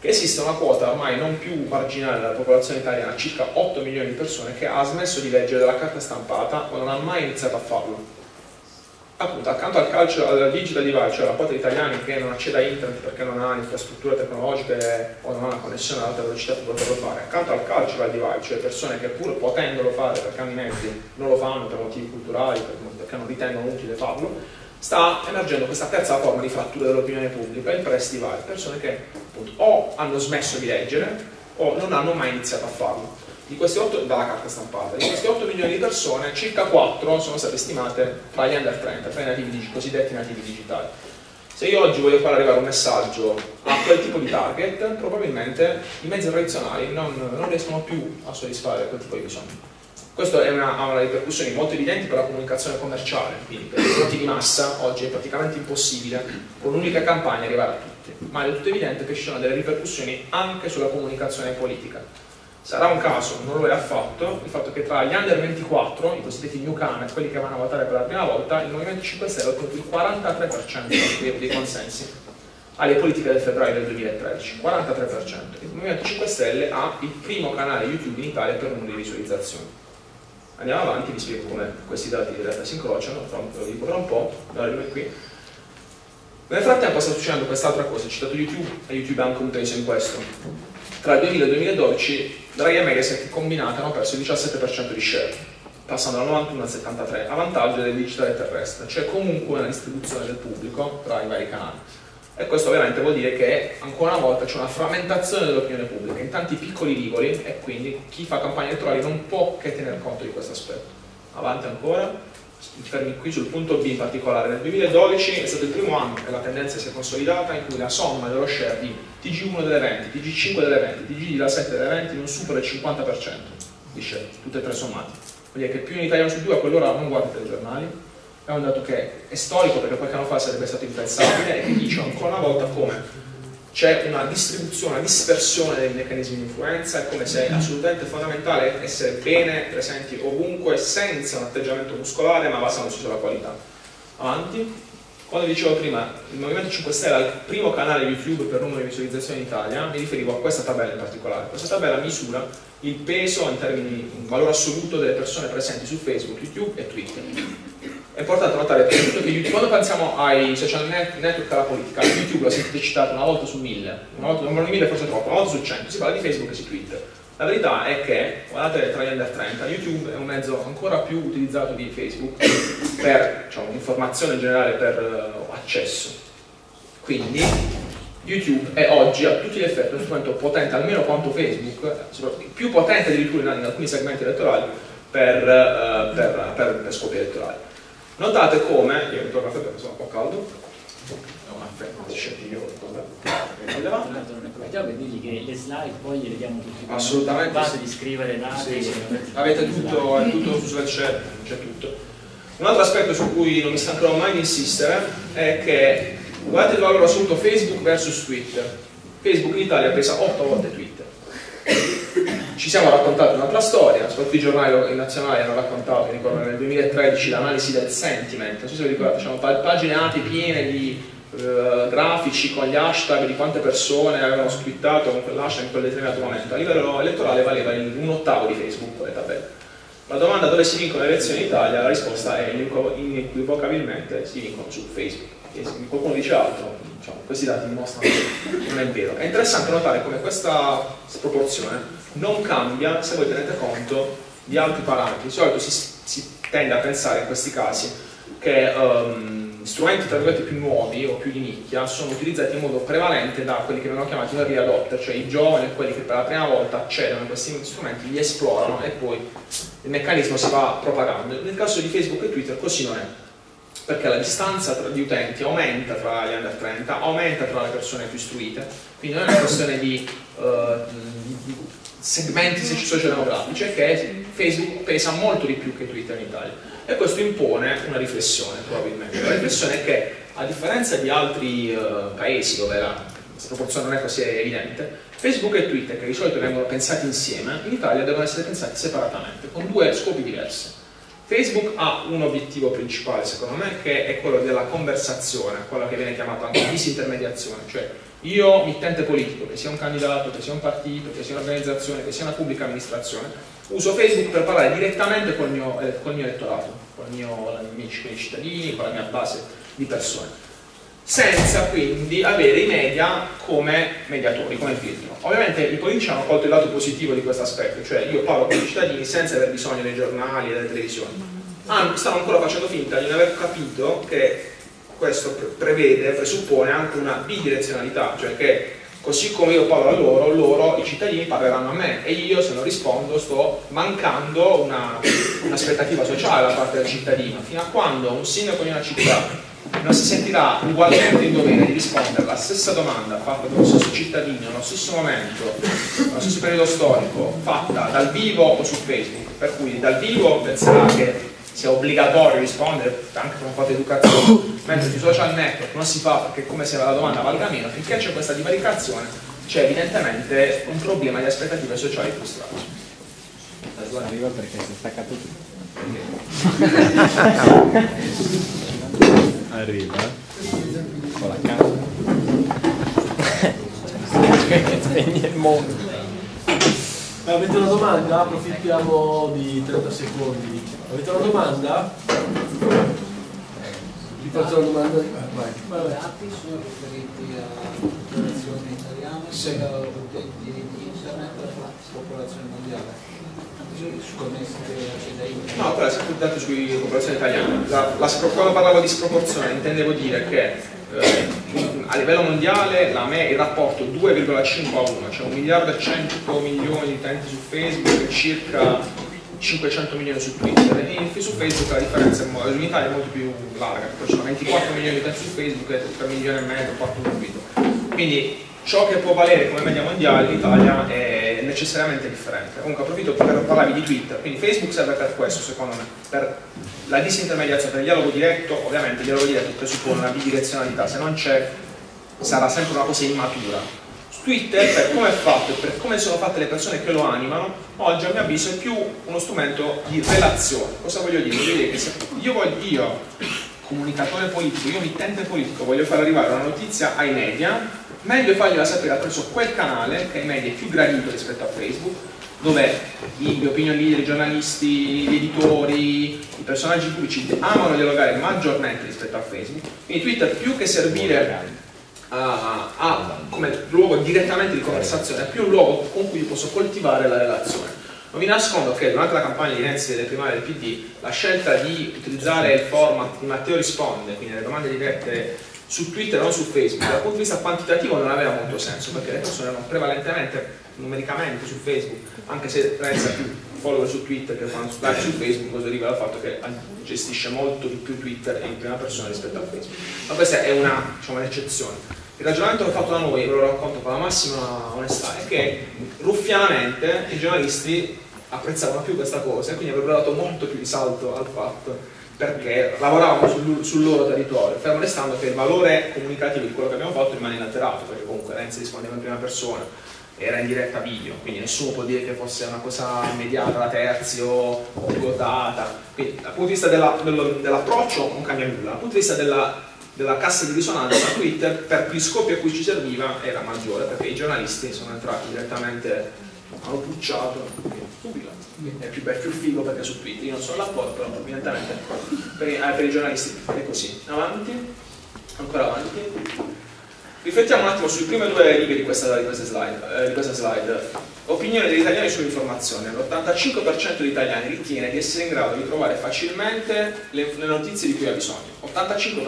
che esiste una quota ormai non più marginale della popolazione italiana, circa 8 milioni di persone, che ha smesso di leggere dalla carta stampata o non ha mai iniziato a farlo. appunto accanto al calcio, alla Ligita di Bari, cioè la quota di italiani che non accede a internet perché non ha infrastrutture tecnologiche o non ha una connessione ad alta velocità per poterlo fare, accanto al calcio la Divide, cioè persone che pur potendolo fare perché hanno i mezzi non lo fanno per motivi culturali, perché non ritengono utile farlo, sta emergendo questa terza forma di frattura dell'opinione pubblica, il press divide, persone che appunto o hanno smesso di leggere o non hanno mai iniziato a farlo. Di questi 8, dalla carta stampata, di questi 8 milioni di persone, circa 4 sono state stimate tra gli under 30, tra i nativi, cosiddetti nativi digitali. Se io oggi voglio far arrivare un messaggio a quel tipo di target, probabilmente i mezzi tradizionali non riescono più a soddisfare quel tipo di bisogno. Questo ha una ripercussione molto evidente per la comunicazione commerciale, quindi per i prodotti di massa oggi è praticamente impossibile con un'unica campagna arrivare a tutti, ma è del tutto evidente che ci sono delle ripercussioni anche sulla comunicazione politica. Sarà un caso, non lo è affatto, il fatto che tra gli under 24, i cosiddetti newcomer, quelli che vanno a votare per la prima volta, il Movimento 5 Stelle ha ottenuto il 43% dei consensi alle politiche del febbraio del 2013, 43%. Il Movimento 5 Stelle ha il primo canale YouTube in Italia per numero di visualizzazioni. Andiamo avanti, vi spiego come questi dati in realtà si incrociano, ve lo dico tra un po', arriviamo qui. Nel frattempo sta succedendo quest'altra cosa, ho citato YouTube, e YouTube è anche un peso in questo. Tra il 2000 e il 2012 Draghi e Mediaset combinate hanno perso il 17% di share, passando dal 91 al 73%, a vantaggio del digitale terrestre, cioè comunque una distribuzione del pubblico tra i vari canali. E questo veramente vuol dire che ancora una volta c'è una frammentazione dell'opinione pubblica in tanti piccoli rivoli, e quindi chi fa campagne elettorali non può che tener conto di questo aspetto. Avanti ancora. Mi fermi qui sul punto B in particolare. Nel 2012 è stato il primo anno che la tendenza si è consolidata in cui la somma dello share di TG1 delle 20, TG5 delle 20, TG della 7 delle 20 non supera il 50% di share, tutte e tre sommate. Vuol dire che più un italiano su due a quell'ora non guarda i telegiornali, è un dato che è storico perché qualche anno fa sarebbe stato impensabile e che dice ancora una volta come c'è una distribuzione, una dispersione dei meccanismi di influenza, è come se è assolutamente fondamentale essere bene presenti ovunque, senza un atteggiamento muscolare, ma basandosi sulla qualità. Avanti. Quando dicevo prima, il Movimento 5 Stelle è il primo canale YouTube per numero di visualizzazioni in Italia, mi riferivo a questa tabella in particolare. Questa tabella misura il peso in termini, in valore assoluto delle persone presenti su Facebook, YouTube e Twitter. È importante notare che YouTube, quando pensiamo ai social network e alla politica, YouTube l'ha sempre citato una volta su 1000, non 1000 forse troppo, una volta su 100, si parla di Facebook e si Twitter. La verità è che, guardate tra gli under 30, YouTube è un mezzo ancora più utilizzato di Facebook per informazione generale, per accesso. Quindi YouTube è oggi a tutti gli effetti uno strumento potente, almeno quanto Facebook, più potente addirittura in alcuni segmenti elettorali per scopi elettorali. Notate come, io mi torno a fare perché sono un po' caldo, no, ma aspetta, digli che le slide poi le vediamo tutti. Assolutamente. Basta di scrivere dati. Sì. Avete tutto, è tutto su Slack, c'è tutto. Un altro aspetto su cui non mi stancherò mai di insistere è che guardate il valore assoluto Facebook versus Twitter. Facebook in Italia ha preso 8 volte Twitter. Ci siamo raccontati un'altra storia, soprattutto i giornali nazionali hanno raccontato, mi ricordo nel 2013 l'analisi del sentiment, non so se vi ricordate, c'erano paginate piene di grafici con gli hashtag di quante persone avevano squittato con quell'hashtag in quel determinato momento. A livello elettorale valeva un ottavo di Facebook con le tabelle. La domanda dove si vincono le elezioni in Italia, la risposta è inequivocabilmente si vincono su Facebook. E se qualcuno dice altro, questi dati dimostrano che non è vero. È interessante notare come questa proporzione non cambia se voi tenete conto di altri parametri. Di solito si tende a pensare in questi casi che strumenti tra virgolette più nuovi o più di nicchia sono utilizzati in modo prevalente da quelli che vengono chiamati early adopter, cioè i giovani e quelli che per la prima volta accedono a questi strumenti, li esplorano e poi il meccanismo si va propagando. Nel caso di Facebook e Twitter così non è, perché la distanza di utenti aumenta tra gli under 30, aumenta tra le persone più istruite, quindi non è una questione di segmenti sociodemografici, è che Facebook pesa molto di più che Twitter in Italia e questo impone una riflessione probabilmente. La riflessione è che a differenza di altri paesi dove la sproporzione non è così evidente, Facebook e Twitter, che di solito vengono pensati insieme, in Italia devono essere pensati separatamente, con due scopi diversi. Facebook ha un obiettivo principale, secondo me, che è quello della conversazione, quello che viene chiamato anche disintermediazione, cioè io, mittente politico, che sia un candidato, che sia un partito, che sia un'organizzazione, che sia una pubblica amministrazione, uso Facebook per parlare direttamente col mio elettorato, con i miei cittadini, con la mia base di persone, senza quindi avere i media come mediatori, come filtro. Ovviamente i politici hanno colto il lato positivo di questo aspetto, cioè io parlo con i cittadini senza aver bisogno dei giornali e delle televisioni. Stanno ancora facendo finta di non aver capito che questo presuppone anche una bidirezionalità, cioè che così come io parlo a loro, i cittadini parleranno a me, e io, se non rispondo, sto mancando un'aspettativa sociale da parte del cittadino, fino a quando un sindaco di una città non si sentirà ugualmente in dovere di rispondere alla stessa domanda fatta dallo stesso cittadino, nello stesso momento, nello stesso periodo storico, fatta dal vivo o su Facebook, per cui dal vivo penserà che sia obbligatorio rispondere anche per una quota educazione, mentre sui social network non si fa perché come se la domanda valga meno. Finché c'è questa divaricazione c'è evidentemente un problema di aspettative sociali frustrate. Arrivo perché si è staccato tutto. Arriva con la casa che spegni il mondo. Avete una domanda? Approfittiamo di 30 secondi. Avete una domanda? Vi faccio una domanda. Vai. I dati sono riferiti alla popolazione italiana, sì. Alla di internet, alla popolazione mondiale. No, però è sempre dato sulla popolazione italiana. Quando parlavo di sproporzione intendevo dire che a livello mondiale il rapporto 2,5 a 1, cioè 1.100.000.000 di utenti su Facebook e circa 500 milioni su Twitter, e su Facebook la differenza in Italia è molto più larga, perché ci sono 24 milioni di utenti su Facebook e 3,5 milioni, 4 milioni. Quindi ciò che può valere come media mondiale in Italia è necessariamente differente. Comunque approfitto per parlare di Twitter, quindi Facebook serve per questo, secondo me, per la disintermediazione, per il dialogo diretto. Ovviamente il dialogo diretto presuppone una bidirezionalità, se non c'è sarà sempre una cosa immatura. Twitter, per come è fatto e per come sono fatte le persone che lo animano, oggi a mio avviso è più uno strumento di relazione. Cosa voglio dire? Voglio dire che se io comunicatore politico, io mittente politico, voglio far arrivare una notizia ai media, meglio fargliela sapere attraverso quel canale che ai media è più gradito rispetto a Facebook, dove gli opinion leader, i giornalisti, gli editori, i personaggi pubblici amano dialogare maggiormente rispetto a Facebook. Quindi Twitter, più che servire come luogo direttamente di conversazione, è più un luogo con cui posso coltivare la relazione. Non vi nascondo che durante la campagna di Renzi delle primarie del PD la scelta di utilizzare il format di Matteo risponde, quindi le domande dirette su Twitter e non su Facebook, dal punto di vista quantitativo non aveva molto senso, perché le persone erano prevalentemente numericamente su Facebook, anche se Renzi ha più follower su Twitter che fanno like su Facebook, cosa deriva dal fatto che gestisce molto di più Twitter in prima persona rispetto a Facebook. Ma questa è una, diciamo, un'eccezione. Il ragionamento che ho fatto da noi, ve lo racconto con la massima onestà, è che ruffianamente i giornalisti apprezzavano più questa cosa e quindi avrebbero dato molto più risalto al fatto, perché lavoravamo sul loro territorio, fermo restando che il valore comunicativo di quello che abbiamo fatto rimane inalterato, perché comunque Renzi rispondeva in prima persona, era in diretta video, quindi nessuno può dire che fosse una cosa mediata da terzi o pivotata. Quindi dal punto di vista dell'approccio non cambia nulla, dal punto di vista della cassa di risonanza Twitter, per gli scopi a cui ci serviva, era maggiore, perché i giornalisti sono entrati direttamente, hanno pucciato, è più figo perché su Twitter, io non sono d'accordo, però evidentemente per i giornalisti è così. Ancora avanti. Riflettiamo un attimo sulle prime due righe di questa slide. Opinione degli italiani sull'informazione. L'85% degli italiani ritiene di essere in grado di trovare facilmente le notizie di cui ha bisogno. 85%.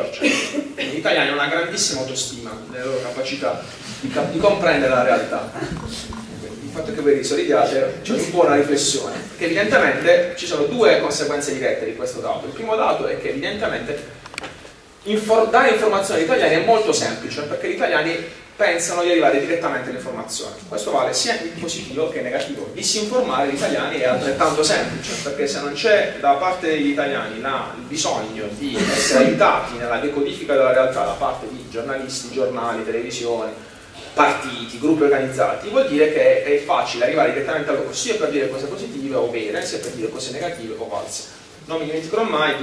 Gli italiani hanno una grandissima autostima della loro capacità di comprendere la realtà. Il fatto che voi risolidiate c'è un po' una riflessione, che evidentemente ci sono due conseguenze dirette di questo dato. Il primo dato è che evidentemente dare informazioni agli italiani è molto semplice, perché gli italiani pensano di arrivare direttamente all'informazione. Questo vale sia in positivo che in negativo. Disinformare gli italiani è altrettanto semplice, perché se non c'è da parte degli italiani il bisogno di essere aiutati nella decodifica della realtà da parte di giornalisti, giornali, televisioni, partiti, gruppi organizzati, vuol dire che è facile arrivare direttamente a loro, sia per dire cose positive o vere, sia per dire cose negative o false. non mi dimenticherò mai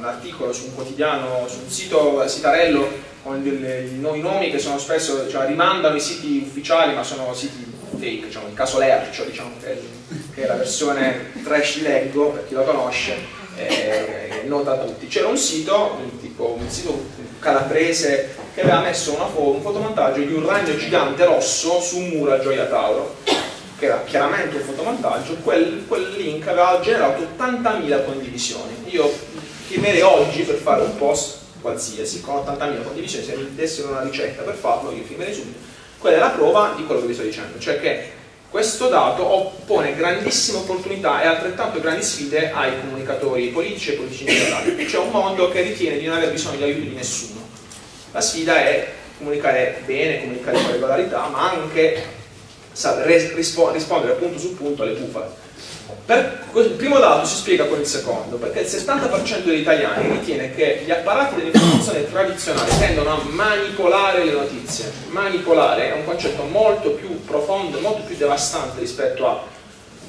l'articolo su un quotidiano, su un sito sitarello con dei nuovi nomi che sono spesso, cioè, rimandano i siti ufficiali ma sono siti fake, diciamo, il caso Lercio, diciamo, che è la versione trash leggo, per chi lo conosce, è nota a tutti. C'era un sito, tipo un sito calabrese, che aveva messo un fotomontaggio di un ragno gigante rosso su un muro a Gioia Tauro, che era chiaramente un fotomontaggio. Quel link aveva generato 80.000 condivisioni. Io chiederei oggi, per fare un post qualsiasi con 80.000 condivisioni, se mi dessero una ricetta per farlo, io firmerei subito. Quella è la prova di quello che vi sto dicendo, cioè che questo dato oppone grandissime opportunità e altrettanto grandi sfide ai comunicatori politici e politici in generale. C'è un mondo che ritiene di non aver bisogno di aiuto di nessuno. La sfida è comunicare bene, comunicare con regolarità, ma anche rispondere punto su punto alle bufale. Il primo dato si spiega con il secondo, perché il 70% degli italiani ritiene che gli apparati dell'informazione tradizionale tendono a manipolare le notizie. Manipolare è un concetto molto più profondo, molto più devastante rispetto a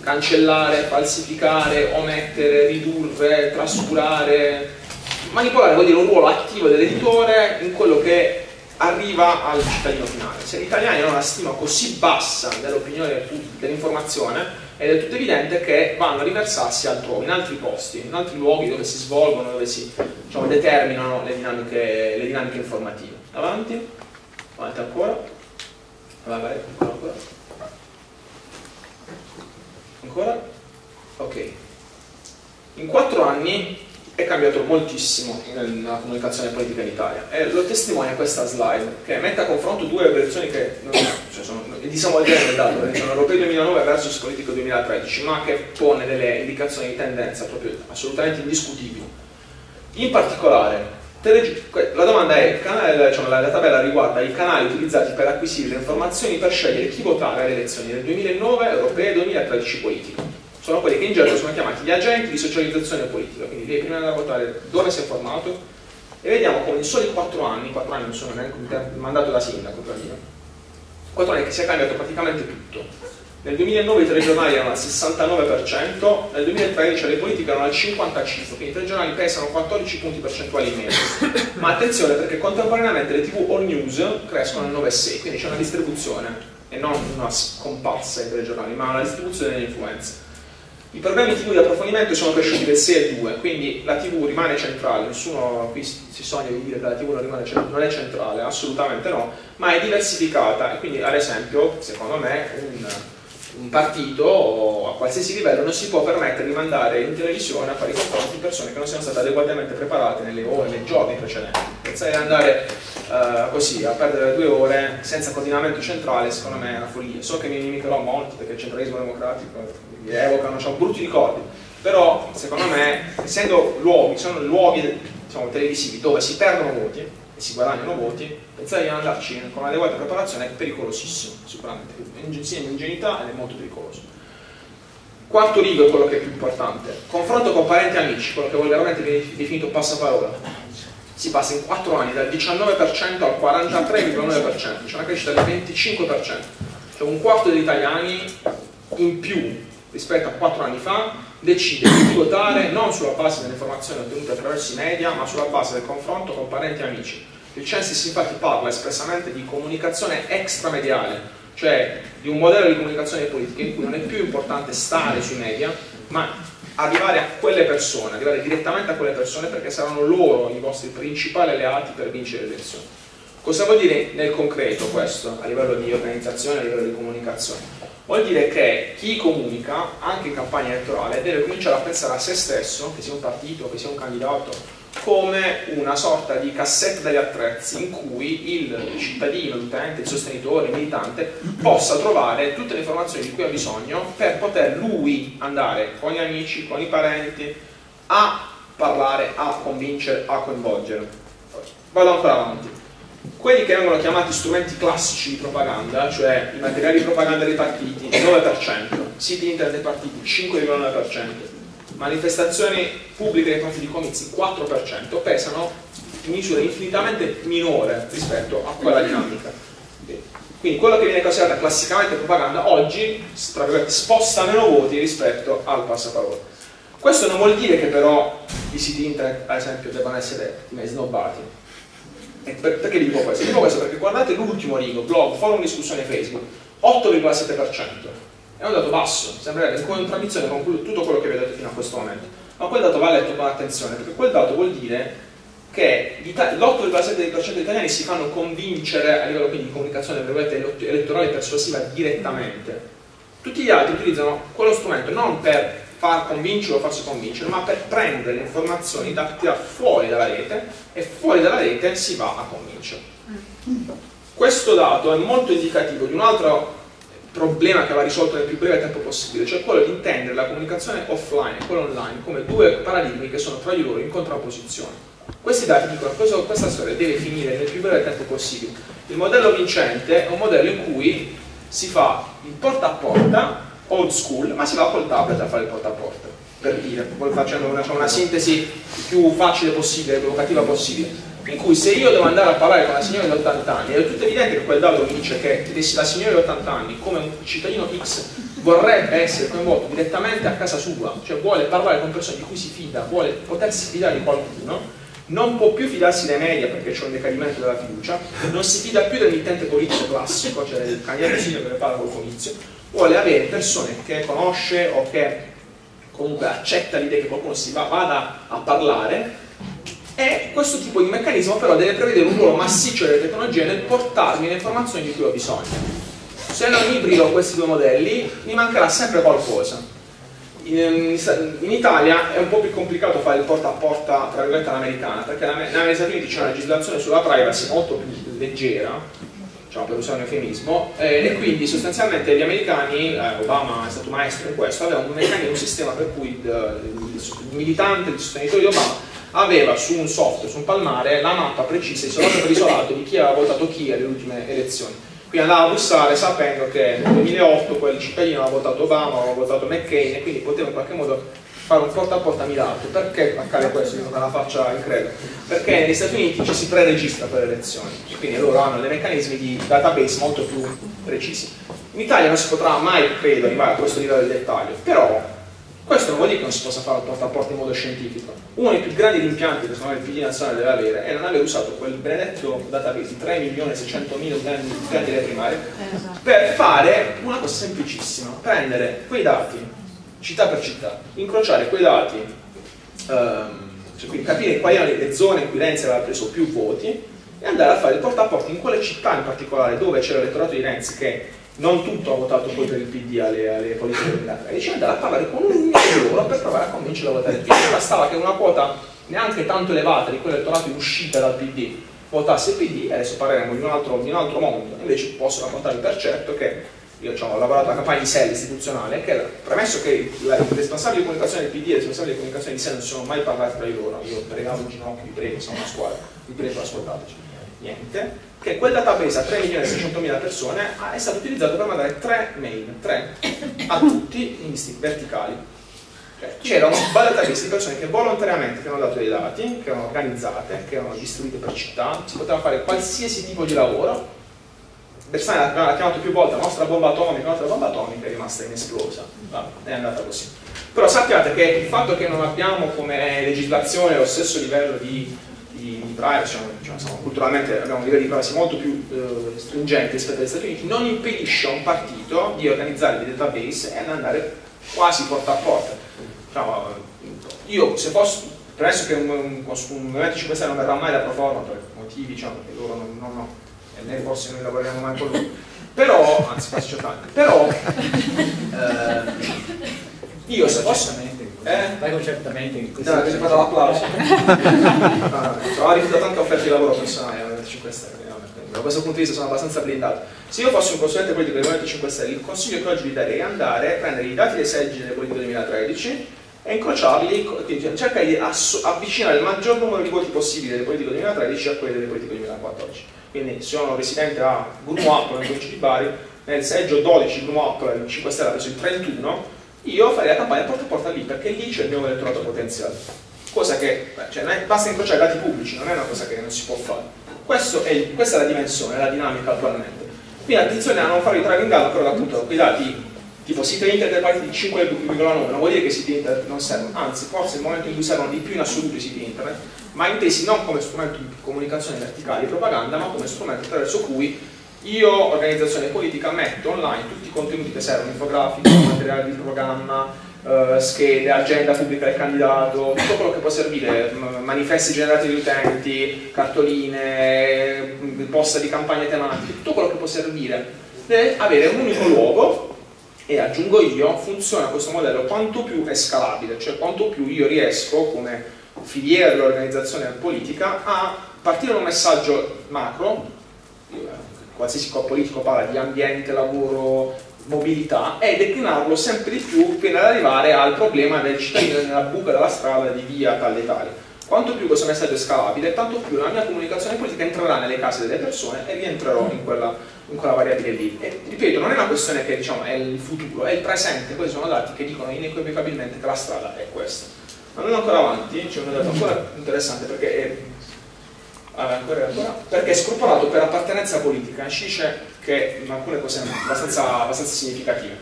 cancellare, falsificare, omettere, ridurre, trascurare. Manipolare vuol dire un ruolo attivo dell'editore in quello che arriva al cittadino finale. Se gli italiani hanno una stima così bassa dell'opinione dell'informazione, è del tutto evidente che vanno a riversarsi altrove, in altri posti, in altri luoghi dove si svolgono, dove si, diciamo, determinano le dinamiche informative. Avanti ancora. Ancora? Ok. In 4 anni è cambiato moltissimo nella comunicazione politica in Italia, e lo testimonia questa slide, che mette a confronto due versioni che non, cioè, sono disamogliate nel dato, sono europeo 2009 versus politico 2013, ma che pone delle indicazioni di tendenza proprio assolutamente indiscutibili. In particolare, la domanda è, il canale, cioè, la tabella riguarda i canali utilizzati per acquisire le informazioni per scegliere chi votare alle elezioni del 2009 europee e 2013 politiche. Sono quelli che in genere sono chiamati gli agenti di socializzazione politica, quindi devi prima andare a votare dove sei formato, e vediamo come in soli 4 anni non sono neanche un mandato da sindaco per dire, 4 anni che si è cambiato praticamente tutto. Nel 2009 i telegiornali erano al 69%, nel 2013 le politiche erano al 55%, quindi i telegiornali pesano 14 punti percentuali in meno. Ma attenzione, perché contemporaneamente le TV All News crescono al 9,6%, quindi c'è una distribuzione, e non una scomparsa ai telegiornali, ma una distribuzione delle influenze. I programmi TV di approfondimento sono cresciuti del 6,2, quindi la TV rimane centrale, nessuno qui si sogna di dire che la TV non è centrale, assolutamente no, ma è diversificata, e quindi ad esempio, secondo me, un partito a qualsiasi livello non si può permettere di mandare in televisione a fare i confronti di persone che non siano state adeguatamente preparate nelle ore, nei giorni precedenti. Pensare di andare così a perdere 2 ore senza coordinamento centrale, secondo me è una follia. So che mi inimicherò molto perché il centralismo democratico evocano, c'ho brutti ricordi, però secondo me, essendo luoghi, sono luoghi, diciamo, televisivi dove si perdono voti e si guadagnano voti, pensare di andarci con un'adeguata preparazione è pericolosissimo, sicuramente, sia ingenuità ed è molto pericoloso. Quarto rigo è quello che è più importante, confronto con parenti e amici, quello che volgarmente viene definito passaparola. Si passa in 4 anni dal 19% al 43,9%, c'è una crescita del 25%, cioè un quarto degli italiani in più rispetto a 4 anni fa decide di votare non sulla base delle informazioni ottenute attraverso i media, ma sulla base del confronto con parenti e amici. Il Censis infatti parla espressamente di comunicazione extramediale, cioè di un modello di comunicazione politica in cui non è più importante stare sui media, ma arrivare a quelle persone, arrivare direttamente a quelle persone, perché saranno loro i vostri principali alleati per vincere le elezioni. Cosa vuol dire nel concreto questo, a livello di organizzazione, a livello di comunicazione? Vuol dire che chi comunica, anche in campagna elettorale, deve cominciare a pensare a se stesso, che sia un partito, che sia un candidato, come una sorta di cassetta degli attrezzi in cui il cittadino, l'utente, il sostenitore, il militante possa trovare tutte le informazioni di cui ha bisogno per poter lui andare con gli amici, con i parenti, a parlare, a convincere, a coinvolgere. Vado ancora avanti. Quelli che vengono chiamati strumenti classici di propaganda, cioè i materiali di propaganda dei partiti, 9%, siti internet dei partiti, 5,9%, manifestazioni pubbliche dei partiti, comizi, 4%, pesano in misura infinitamente minore rispetto a quella dinamica. Quindi quello che viene considerata classicamente propaganda oggi, tra virgolette, sposta meno voti rispetto al passaparola. Questo non vuol dire che però i siti internet, ad esempio, debbano essere snobbati. Perché dico questo? Dico questo perché guardate l'ultimo rigo, blog, forum, discussione Facebook, 8,7%. È un dato basso, sembrerebbe in contraddizione con tutto quello che vi ho detto fino a questo momento. Ma quel dato va letto con attenzione, perché quel dato vuol dire che l'8,7% degli italiani si fanno convincere a livello quindi di comunicazione elettorale persuasiva direttamente. Tutti gli altri utilizzano quello strumento non per far convincere o farsi convincere, ma per prendere le informazioni da fuori dalla rete, e fuori dalla rete si va a convincere. Questo dato è molto indicativo di un altro problema che va risolto nel più breve tempo possibile, cioè quello di intendere la comunicazione offline e quella online come due paradigmi che sono tra di loro in contrapposizione. Questi dati dicono che questa storia deve finire nel più breve tempo possibile. Il modello vincente è un modello in cui si fa il porta a porta, old school, ma si va col tablet a fare il porta a porta, per dire, facendo una sintesi più facile possibile, più evocativa possibile, in cui se io devo andare a parlare con una signora di 80 anni, è tutto evidente che quel dato mi dice che la signora di 80 anni, come un cittadino X, vorrebbe essere coinvolto direttamente a casa sua, cioè vuole parlare con persone di cui si fida, vuole potersi fidare di qualcuno, non può più fidarsi dai media perché c'è un decadimento della fiducia, non si fida più del mittente politico classico, cioè del candidato sindaco che parla col comizio, vuole avere persone che conosce o che comunque accetta l'idea che qualcuno vada a parlare, e questo tipo di meccanismo però deve prevedere un ruolo massiccio delle tecnologie nel portarmi le informazioni di cui ho bisogno. Se non ibrido questi due modelli mi mancherà sempre qualcosa. In Italia è un po' più complicato fare il porta a porta tra virgolette all'americana, perché negli Stati Uniti c'è una legislazione sulla privacy molto più leggera, diciamo, per usare un eufemismo, e quindi sostanzialmente gli americani, Obama è stato maestro in questo, aveva un sistema per cui il militante, il sostenitore di Obama aveva su un software, su un palmare, la mappa precisa, isolato per isolato, di chi aveva votato chi alle ultime elezioni. Quindi andava a bussare sapendo che nel 2008 quel cittadino aveva votato Obama, aveva votato McCain, e quindi poteva in qualche modo fare un porta a porta a Milano. Perché accade questo? Io non me la faccio incredere. Perché negli Stati Uniti ci si preregistra per le elezioni, quindi loro hanno dei meccanismi di database molto più precisi. In Italia non si potrà mai, credo, arrivare a questo livello di dettaglio, però questo non vuol dire che non si possa fare un porta a porta in modo scientifico. Uno dei più grandi rimpianti che secondo me il PD nazionale deve avere è non aver usato quel benedetto database di 3.600.000 candidati primari per fare una cosa semplicissima: prendere quei dati città per città, incrociare quei dati, cioè quindi capire quali erano le zone in cui Renzi aveva preso più voti e andare a fare il porta a porta in quelle città in particolare dove c'era l'elettorato di Renzi che non tutto ha votato poi per il PD alle politiche del 2013, andare a parlare con ognuno di loro per provare a convincerlo a votare il PD. Bastava che una quota neanche tanto elevata di quell'elettorato in uscita dal PD votasse il PD, e adesso parleremo di un altro mondo. Invece posso raccontare per certo che io ho lavorato a campagna di SEL istituzionale, che premesso che i responsabili di comunicazione del PD e i responsabili di comunicazione di SEL non si sono mai parlati tra di loro, io pregavo in ginocchio, vi prego, siamo una squadra, vi prego, ascoltateci, niente. Che quel database a 3.600.000 persone è stato utilizzato per mandare 3 mail a tutti i listi verticali. C'era un database di persone che volontariamente avevano dato dei dati, che erano organizzate, che erano distribuite per città, si poteva fare qualsiasi tipo di lavoro. Bersani l'ha chiamato più volte la nostra bomba atomica è rimasta inesplosa, è andata così. Però sappiate che il fatto che non abbiamo come legislazione lo stesso livello di privacy, culturalmente abbiamo livelli di privacy molto più stringenti rispetto agli Stati Uniti, non impedisce a un partito di organizzare dei database e andare quasi porta a porta. Io, se posso, premesso che un Movimento 5 Stelle non verrà mai da Proforma per motivi, che loro non né forse noi lavoriamo mai con lui, però, anzi, faccio tanto, però io se posso... Prego certamente che così... No, avete fatto l'applauso. Ha rifiutato anche offerte di lavoro personale al Movimento 5 Stelle, da questo punto di vista sono abbastanza blindato. Se io fossi un consulente politico del Movimento 5 Stelle, il consiglio che oggi vi darei è andare a prendere i dati dei seggi delle politiche 2013 e incrociarli, cercare di avvicinare il maggior numero di voti possibile delle politiche 2013 a quelle delle politiche 2014. Quindi se sono residente a Grunuapolo, nel provincia di Bari, nel seggio 12 Grunuapolo il 5 Stelle ha preso il 31, io farei la campagna porta a porta lì, perché lì c'è il mio elettorato potenziale. Cosa che, basta incrociare dati pubblici, non è una cosa che non si può fare. Questa è la dimensione, la dinamica attualmente. Quindi attenzione a non farvi trarre in gallo, però appunto quei dati tipo sito internet del partito di 5,9, non vuol dire che i siti internet non servono, anzi forse il momento in cui servono di più in assoluto i siti internet, ma intesi non come strumento di comunicazione verticale e propaganda, ma come strumento attraverso cui io, organizzazione politica, metto online tutti i contenuti che servono, infografici, materiale di programma, schede, agenda pubblica del candidato, tutto quello che può servire, manifesti generati dagli utenti, cartoline, post di campagne tematiche, tutto quello che può servire, deve avere un unico luogo. E aggiungo io, funziona questo modello quanto più è scalabile, cioè quanto più io riesco come filiera dell'organizzazione politica a partire da un messaggio macro, qualsiasi politico parla di ambiente, lavoro, mobilità, e declinarlo sempre di più fino ad arrivare al problema del cittadino nella buca della strada di via tale e tale. Quanto più questo messaggio è scalabile, tanto più la mia comunicazione politica entrerà nelle case delle persone e rientrerò in quella variabile lì. E, ripeto, non è una questione che diciamo è il futuro, è il presente. Questi sono dati che dicono inequivocabilmente che la strada è questa. Andando ancora avanti, c'è un dato ancora interessante perché perché è scorporato per appartenenza politica, ci dice che alcune cose abbastanza significative.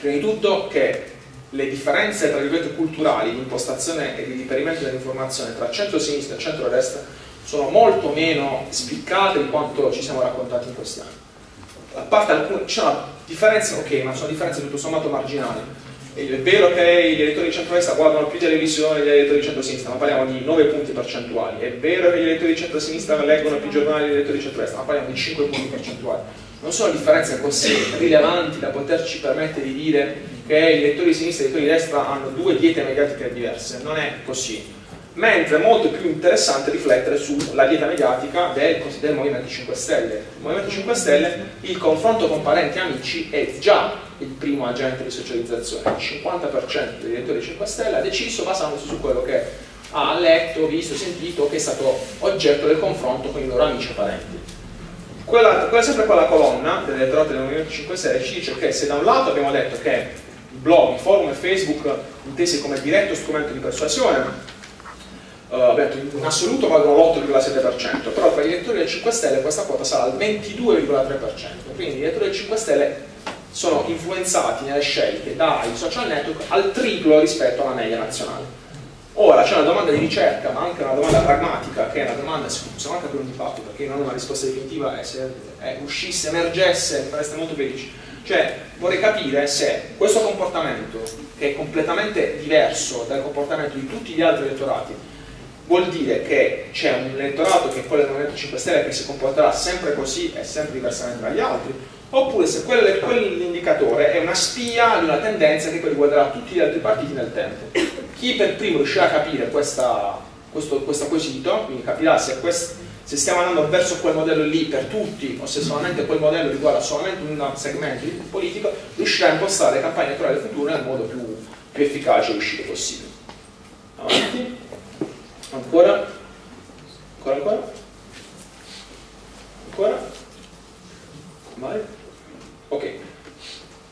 Prima di tutto che le differenze tra virgolette culturali di impostazione e di riferimento dell'informazione tra centro-sinistra e centro-destra sono molto meno spiccate di quanto ci siamo raccontati in questi anni. A parte alcune, c'è una differenza, ok, ma sono differenze tutto sommato marginali. È vero che gli elettori di centrodestra guardano più televisione degli elettori di centrosinistra, ma parliamo di 9 punti percentuali. È vero che gli elettori di centrosinistra leggono più giornali degli elettori di centrodestra, ma parliamo di 5 punti percentuali. Non sono differenze così rilevanti da poterci permettere di dire che gli elettori di sinistra e gli elettori di destra hanno due diete mediatiche diverse, non è così. Mentre è molto più interessante riflettere sulla dieta mediatica del Movimento 5 Stelle. Il Movimento 5 Stelle, il confronto con parenti e amici è già il primo agente di socializzazione. Il 50% degli elettori 5 Stelle ha deciso basandosi su quello che ha letto, visto, sentito, che è stato oggetto del confronto con i loro amici e parenti. Sempre quella colonna dell'elettorato del Movimento 5 Stelle ci dice che se da un lato abbiamo detto che i blog, i forum e Facebook intesi come diretto strumento di persuasione in assoluto valgono l'8,7%, però per gli elettori del 5 Stelle questa quota sarà il 22,3%, quindi gli elettori del 5 Stelle sono influenzati nelle scelte dai social network al triplo rispetto alla media nazionale. Ora c'è una domanda di ricerca, ma anche una domanda pragmatica, che è una domanda sono anche per un dibattito, perché non è una risposta definitiva, se uscisse, emergesse, sareste molto felici. Cioè vorrei capire se questo comportamento, che è completamente diverso dal comportamento di tutti gli altri elettorati, vuol dire che c'è un elettorato che è quello del Movimento 5 Stelle che si comporterà sempre così e sempre diversamente dagli altri, oppure se quell'indicatore è una spia di una tendenza che poi riguarderà tutti gli altri partiti nel tempo. Chi per primo riuscirà a capire questo quesito, quindi capirà se stiamo andando verso quel modello lì per tutti o se solamente quel modello riguarda solamente un segmento politico, riuscirà a impostare le campagne elettorali future nel modo più efficace e riuscito possibile. Avanti. Ancora? Ok.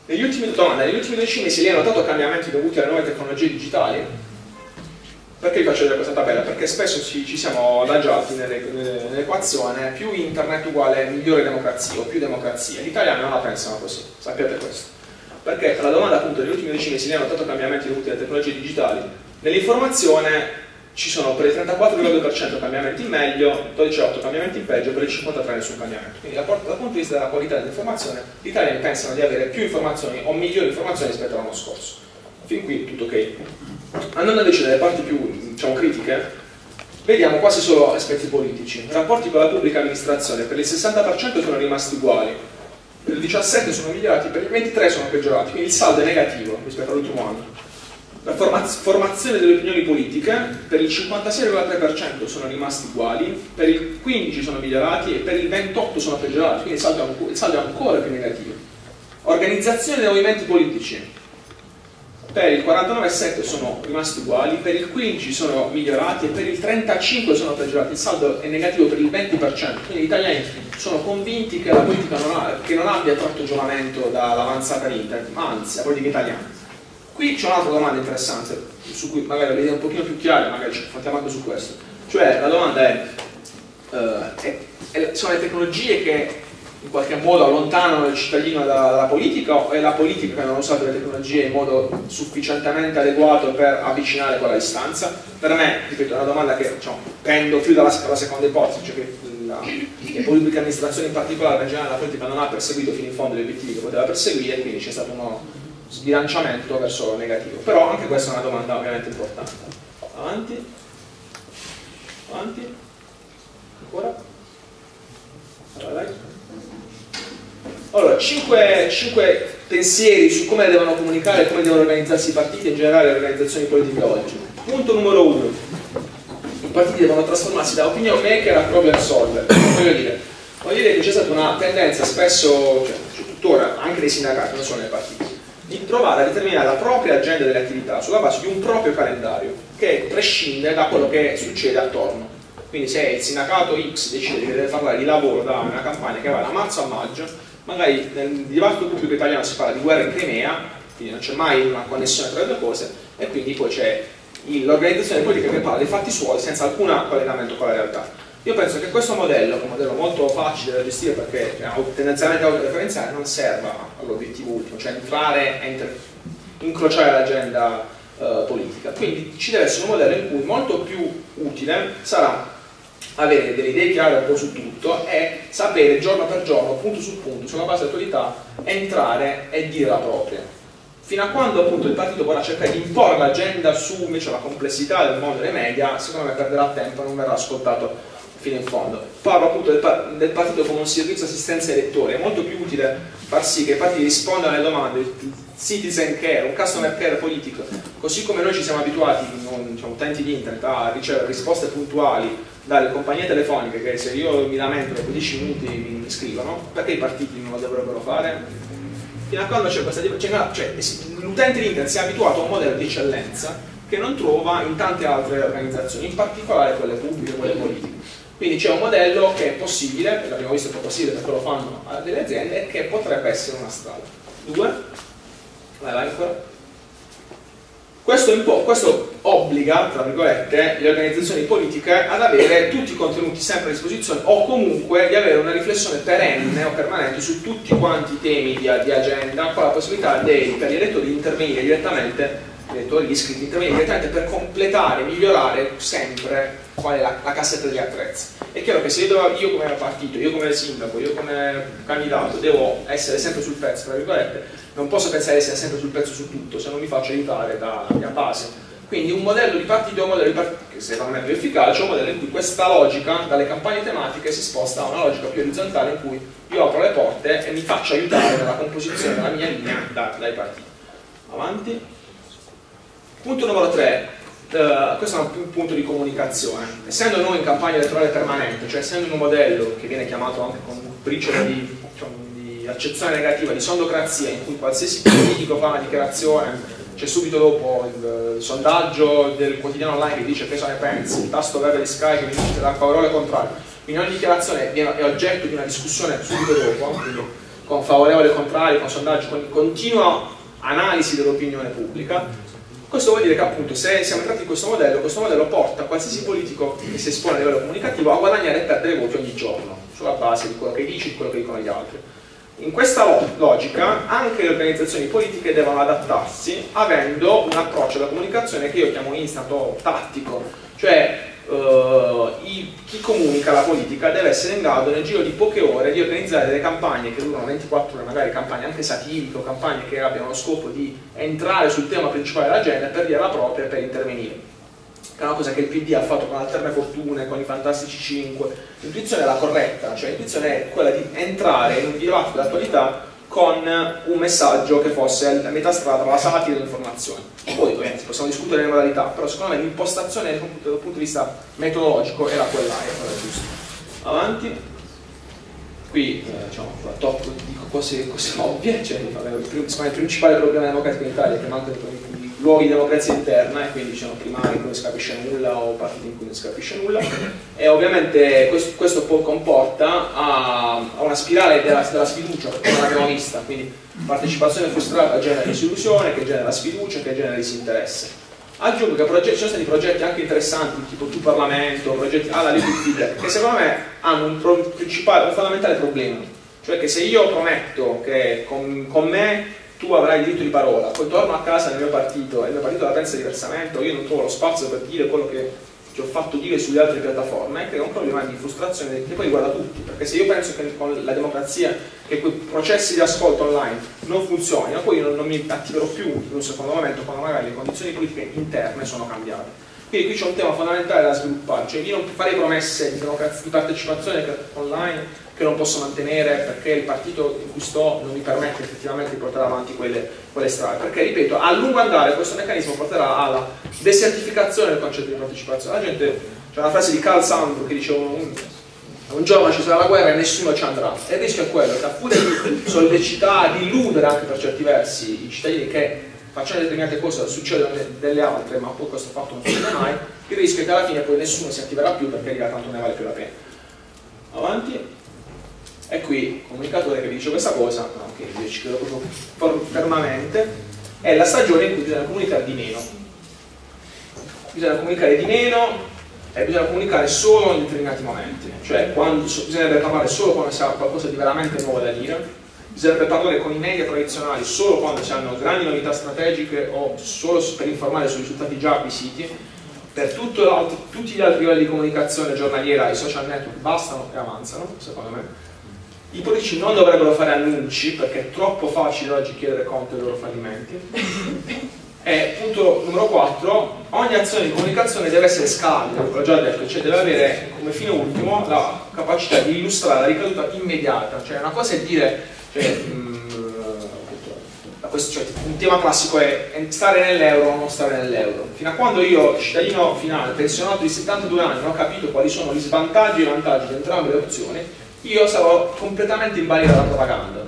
Negli ultimi 12 mesi lei ha notato cambiamenti dovuti alle nuove tecnologie digitali? Perché vi faccio vedere questa tabella? Perché spesso ci siamo adagiati nell'equazione più internet uguale migliore democrazia o più democrazia. Gli italiani non la pensano così, sappiate questo. Perché la domanda appunto negli ultimi 12 mesi lei ha notato cambiamenti dovuti alle tecnologie digitali? Nell'informazione ci sono per il 34,2% cambiamenti in meglio, 12,8% cambiamenti in peggio, per il 53% nessun cambiamento. Quindi dal punto di vista della qualità dell'informazione, gli italiani pensano di avere più informazioni o migliori informazioni rispetto all'anno scorso. Fin qui tutto ok. Andando invece dalle parti più diciamo, critiche, vediamo quasi solo aspetti politici. Rapporti con la pubblica amministrazione, per il 60% sono rimasti uguali, per il 17% sono migliorati, per il 23% sono peggiorati, quindi il saldo è negativo rispetto all'ultimo anno. La formazione delle opinioni politiche, per il 56,3% sono rimasti uguali, per il 15% sono migliorati e per il 28% sono peggiorati, quindi il saldo è ancora più negativo. Organizzazione dei movimenti politici, per il 49,7% sono rimasti uguali, per il 15% sono migliorati e per il 35% sono peggiorati, il saldo è negativo per il 20%, quindi gli italiani sono convinti che la politica non abbia tratto giovamento dall'avanzata di internet, ma anzi la politica italiana. Qui c'è un'altra domanda interessante, su cui magari la vediamo un pochino più chiara, magari ci confrontiamo anche su questo. Cioè la domanda è, sono le tecnologie che in qualche modo allontanano il cittadino dalla politica, o è la politica che non usa le tecnologie in modo sufficientemente adeguato per avvicinare quella distanza? Per me, ripeto, è una domanda che prendo più dalla seconda ipotesi, cioè che la pubblica amministrazione in particolare, in generale la politica, non ha perseguito fino in fondo gli obiettivi che poteva perseguire, quindi c'è stato uno sbilanciamento verso il negativo. Però anche questa è una domanda ovviamente importante. Avanti, avanti, ancora. Allora, dai. Allora, 5 pensieri su come devono comunicare e come devono organizzarsi i partiti e in generale le organizzazioni politiche oggi. Punto numero 1. I partiti devono trasformarsi da opinion maker a problem solver. Voglio dire che c'è stata una tendenza spesso, tuttora, anche dei sindacati, non solo nei partiti, di provare a determinare la propria agenda delle attività sulla base di un proprio calendario che prescinde da quello che succede attorno. Quindi se il sindacato X decide che deve parlare di lavoro da una campagna che va da marzo a maggio, magari nel dibattito pubblico italiano si parla di guerra in Crimea, quindi non c'è mai una connessione tra le due cose, e quindi poi c'è l'organizzazione politica che parla dei fatti suoi senza alcun collegamento con la realtà. Io penso che questo modello, un modello molto facile da gestire perché tendenzialmente autoreferenziale, non serva all'obiettivo ultimo, cioè entrare e incrociare l'agenda politica. Quindi ci deve essere un modello in cui molto più utile sarà avere delle idee chiare un po' su tutto e sapere giorno per giorno, punto su punto, sulla base dell'attualità, entrare e dire la propria. Fino a quando appunto il partito vorrà cercare di imporre l'agenda su invece la complessità del mondo dei media, secondo me perderà tempo e non verrà ascoltato fino in fondo. Parlo appunto del partito come un servizio di assistenza ai lettori. È molto più utile far sì che i partiti rispondano alle domande, il citizen care, un customer care politico, così come noi ci siamo abituati, utenti di internet, a ricevere risposte puntuali dalle compagnie telefoniche che se io mi lamento per 15 minuti mi scrivono, perché i partiti non lo dovrebbero fare? Fino a quando c'è questa differenza, l'utente di internet si è abituato a un modello di eccellenza che non trova in tante altre organizzazioni, in particolare quelle pubbliche e quelle politiche. Quindi c'è un modello che è possibile, l'abbiamo visto che è possibile perché lo fanno delle aziende, e che potrebbe essere una strada. 2. Vai ancora. Questo obbliga, tra virgolette, le organizzazioni politiche ad avere tutti i contenuti sempre a disposizione, o comunque di avere una riflessione perenne o permanente su tutti quanti i temi di agenda, con la possibilità per gli elettori di intervenire direttamente, gli elettori iscritti di intervenire direttamente per completare, migliorare sempre qual è la cassetta degli attrezzi. È chiaro che se io come partito, io come sindaco, io come candidato devo essere sempre sul pezzo, tra virgolette, non posso pensare di essere sempre sul pezzo su tutto se non mi faccio aiutare dalla mia base. Quindi un modello di partito è un modello di partito che secondo me è più efficace, un modello in cui questa logica dalle campagne tematiche si sposta a una logica più orizzontale in cui io apro le porte e mi faccio aiutare nella composizione della mia linea dai partiti. Avanti. Punto numero 3. Questo è un punto di comunicazione. Essendo noi in campagna elettorale permanente, cioè essendo in un modello che viene chiamato anche con un briciolo di accezione negativa, di sondocrazia, in cui qualsiasi politico fa una dichiarazione, c'è subito dopo il sondaggio del quotidiano online che dice cosa ne pensi, il tasto verde di Sky che mi dice da favorevole o contrario, quindi ogni dichiarazione è oggetto di una discussione subito dopo, con favorevole o contrario, con sondaggio, con continua analisi dell'opinione pubblica. Questo vuol dire che appunto se siamo entrati in questo modello porta qualsiasi politico che si espone a livello comunicativo a guadagnare e perdere voti ogni giorno, sulla base di quello che dici e di quello che dicono gli altri. In questa logica anche le organizzazioni politiche devono adattarsi avendo un approccio alla comunicazione che io chiamo instant o tattico, cioè chi comunica la politica deve essere in grado nel giro di poche ore di organizzare delle campagne che durano 24 ore, magari campagne anche satiriche o campagne che abbiano lo scopo di entrare sul tema principale dell'agenda per dire la propria e per intervenire. Che è una cosa che il PD ha fatto con Alterne Fortune, con i Fantastici 5, l'intuizione è la corretta, cioè l'intuizione è quella di entrare in un dibattito dell'attualità con un messaggio che fosse a metà strada tra la satira e l'informazione. Poi ovviamente possiamo discutere le modalità, però secondo me l'impostazione dal punto di vista metodologico era quella giusta. Avanti. Qui top dico cose ovvie, cioè il principale problema democratico in Italia è che manca di luoghi di democrazia interna, e quindi primari in cui non si capisce nulla o partiti in cui non si capisce nulla, e ovviamente questo poi comporta a una spirale della sfiducia, perché non l'abbiamo vista, quindi partecipazione frustrata genera disillusione, che genera sfiducia, che genera disinteresse. Aggiungo che ci sono stati progetti anche interessanti, tipo Tu Parlamento, progetti alla Repubblica, che secondo me hanno un fondamentale problema, Cioè che se io prometto che con me tu avrai il diritto di parola, poi torno a casa nel mio partito e il mio partito la pensa diversamente, o io non trovo lo spazio per dire quello che ti ho fatto dire sulle altre piattaforme, che è un problema di frustrazione che poi riguarda tutti, perché se io penso che con la democrazia, che quei processi di ascolto online non funzionino, poi io non mi attiverò più in un secondo momento quando magari le condizioni politiche interne sono cambiate. Quindi qui c'è un tema fondamentale da sviluppare, cioè io non farei promesse di partecipazione online che non posso mantenere perché il partito in cui sto non mi permette effettivamente di portare avanti quelle strade, perché ripeto, a lungo andare questo meccanismo porterà alla desertificazione del concetto di partecipazione. La gente, c'è una frase di Carl Sandburg che diceva un giorno ci sarà la guerra e nessuno ci andrà, e il rischio è quello che pure di sollecitare, di illudere anche per certi versi i cittadini che facciano determinate cose, succedono delle altre, ma poi questo fatto non succede mai, il rischio è che alla fine poi nessuno si attiverà più perché tanto ne vale più la pena. Avanti. E qui il comunicatore che vi dice questa cosa, che io ci credo proprio fermamente, è la stagione in cui bisogna comunicare di meno. Bisogna comunicare di meno e bisogna comunicare solo in determinati momenti. Cioè bisognerebbe parlare solo quando si ha qualcosa di veramente nuovo da dire. Bisognerebbe parlare con i media tradizionali solo quando si hanno grandi novità strategiche o solo per informare sui risultati già acquisiti. Per tutti gli altri livelli di comunicazione giornaliera, i social network bastano e avanzano, secondo me. I politici non dovrebbero fare annunci perché è troppo facile oggi chiedere conto dei loro fallimenti. E punto numero 4, ogni azione di comunicazione deve essere scalabile, l'ho già detto, cioè deve avere come fine ultimo la capacità di illustrare la ricaduta immediata. Cioè una cosa è dire... Cioè, un tema classico è stare nell'euro o non stare nell'euro. Fino a quando io, cittadino finale, pensionato di 72 anni, non ho capito quali sono gli svantaggi e i vantaggi di entrambe le opzioni, io sarò completamente in balia dalla propaganda.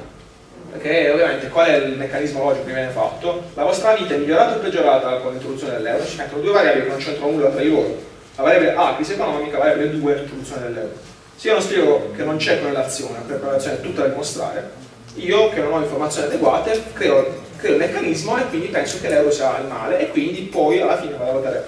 Perché ovviamente qual è il meccanismo logico che viene fatto? La vostra vita è migliorata o peggiorata con l'introduzione dell'euro? Ci mettono due variabili che non c'entrano nulla tra di loro. La variabile A, crisi economica, la variabile 2, l'introduzione dell'euro. Se io non spiego che non c'è correlazione, perché la correlazione è tutta da dimostrare, io che non ho informazioni adeguate creo il meccanismo e quindi penso che l'euro sia il male e quindi poi alla fine vado a votare,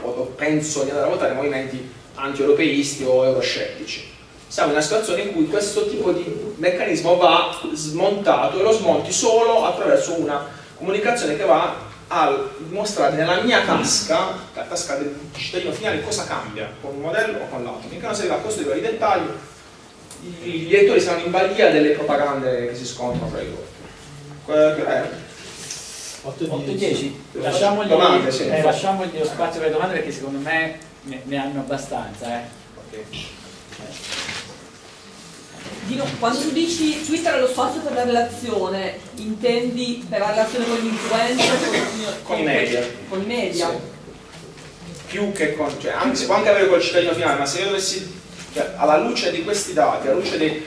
o penso di andare a votare movimenti anti-europeisti o euroscettici. Siamo in una situazione in cui questo tipo di meccanismo va smontato e lo smonti solo attraverso una comunicazione che va a mostrare nella mia tasca, la tasca del cittadino finale, cosa cambia con un modello o con l'altro. Finché non si arriva a questo livello di dettaglio, i direttori saranno in balia delle propagande che si scontrano tra i loro. 8-10. Lasciamogli lo spazio per le domande perché secondo me ne hanno abbastanza. Dino, quando tu dici Twitter è lo spazio per la relazione, intendi per la relazione con l'influencer? Con i media. Con i media? Sì. Più che con... Cioè, anche, si può anche avere col cittadino finale, ma se io dovessi... Cioè, alla luce di questi dati, alla luce di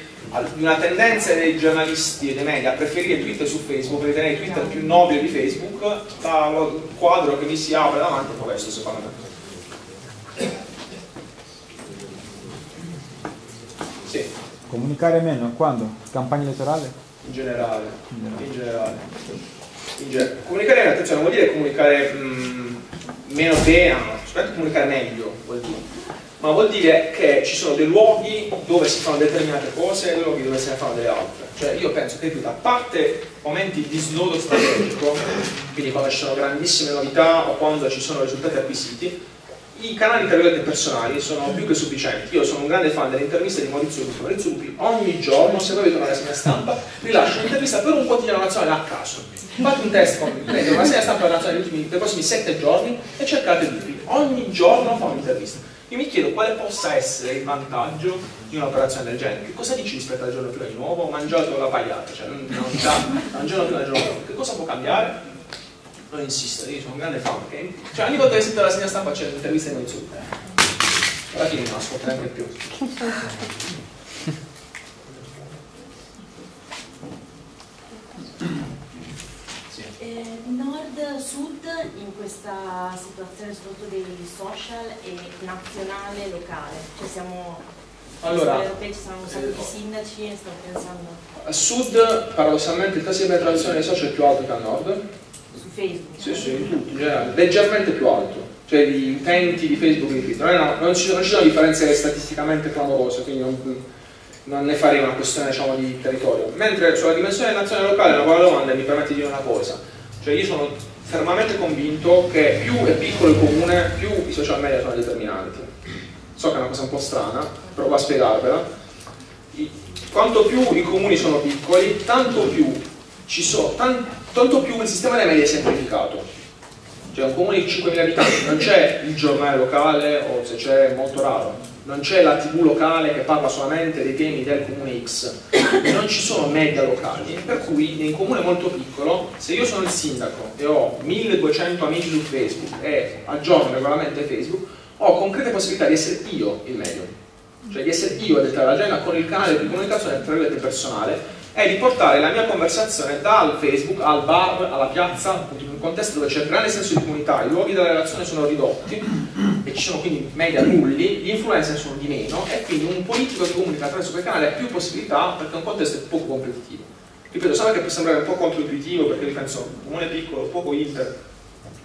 una tendenza dei giornalisti e dei media a preferire Twitter su Facebook, ritenere Twitter più nobile di Facebook, il quadro che mi si apre davanti è questo, secondo me. Sì. Comunicare meno, quando? Campagna elettorale? In generale. Comunicare meno, attenzione, non vuol dire comunicare meno bene, sicuramente comunicare meglio, vuol dire. Ma vuol dire che ci sono dei luoghi dove si fanno determinate cose e dei luoghi dove se ne fanno delle altre. Cioè io penso che qui, a parte momenti di snodo strategico, quindi quando ci sono grandissime novità o quando ci sono risultati acquisiti, i canali tra virgolette personali sono più che sufficienti. Io sono un grande fan delle interviste di Maurizio Lupi. Maurizio Lupi ogni giorno, se voi vedete una segna stampa, rilascia un'intervista per un quotidiano nazionale a caso. Fate un test con una segna stampa nazionale dei prossimi 7 giorni e cercate Lupi. Ogni giorno fa un'intervista. Io mi chiedo quale possa essere il vantaggio di un'operazione del genere. Che cosa dici rispetto al giorno prima di nuovo? Ho mangiato la pagliata, cioè non giorno prima di nuovo. Che cosa può cambiare? Non insisto, io sono un grande fan. Okay? Cioè ogni volta che sento la segna stampa c'è un'intervista in YouTube. Alla fine non ascolta neanche più. Nord-Sud in questa situazione soprattutto dei social e nazionale e locale, cioè siamo allora, europei, ci saranno un sacco di sindaci e stavo pensando a sud paradossalmente il tasso di penetrazione dei social è più alto che a nord su Facebook? Sì, sì, in tutto, in generale, leggermente più alto, cioè gli utenti di Facebook non ci sono differenze statisticamente clamorose, quindi non non ne faremo una questione, diciamo, di territorio. Mentre sulla dimensione nazionale e locale, una buona domanda, mi permette di dire una cosa, cioè io sono fermamente convinto che più è piccolo il comune, più i social media sono determinanti. So che è una cosa un po' strana, provo a spiegarvela. Quanto più i comuni sono piccoli, tanto più il sistema dei media è semplificato. Cioè un comune di 5.000 abitanti, non c'è il giornale locale, o se c'è molto raro, non c'è la TV locale che parla solamente dei temi del comune X, non ci sono media locali, per cui in un comune molto piccolo, se io sono il sindaco e ho 1200 amici su Facebook e aggiorno regolarmente Facebook, ho concrete possibilità di essere io il medium, cioè di essere io a dettare l'agenda con il canale di comunicazione tra virgolette personale, è di portare la mia conversazione dal Facebook al bar, alla piazza, in un contesto dove c'è il grande senso di comunità, i luoghi della relazione sono ridotti e ci sono quindi media nulli, gli influencer sono di meno, e quindi un politico che comunica attraverso quel canale ha più possibilità perché è un contesto poco competitivo. Ripeto, so che può sembrare un po' controintuitivo perché penso comune piccolo, poco inter,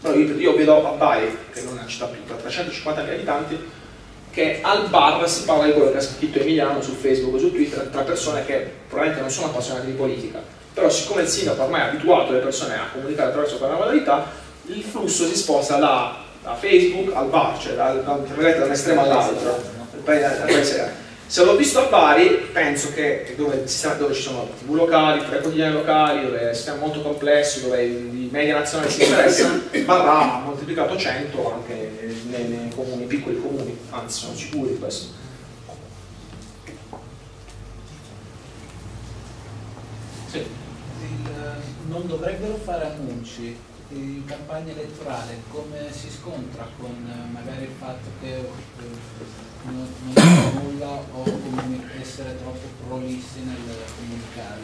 però io vedo a Bari, che non è una città piccola, 350.000 abitanti, che al bar si parla di quello che ha scritto Emiliano su Facebook o su Twitter tra persone che probabilmente non sono appassionate di politica, però siccome il sindaco ormai è abituato le persone a comunicare attraverso quella modalità, il flusso si sposta da Facebook al bar, cioè da un estremo all'altro. Se l'ho visto a Bari, penso che dove ci sono TV locali, tre quotidiani locali, dove siamo molto complessi, dove i media nazionali si interessano, varrà moltiplicato 100 anche nei comuni, piccoli comuni, anzi sono sicuri di questo. Sì. Non dovrebbero fare annunci in campagna elettorale, come si scontra con magari il fatto che non c'è nulla o essere troppo prolissi nel comunicare?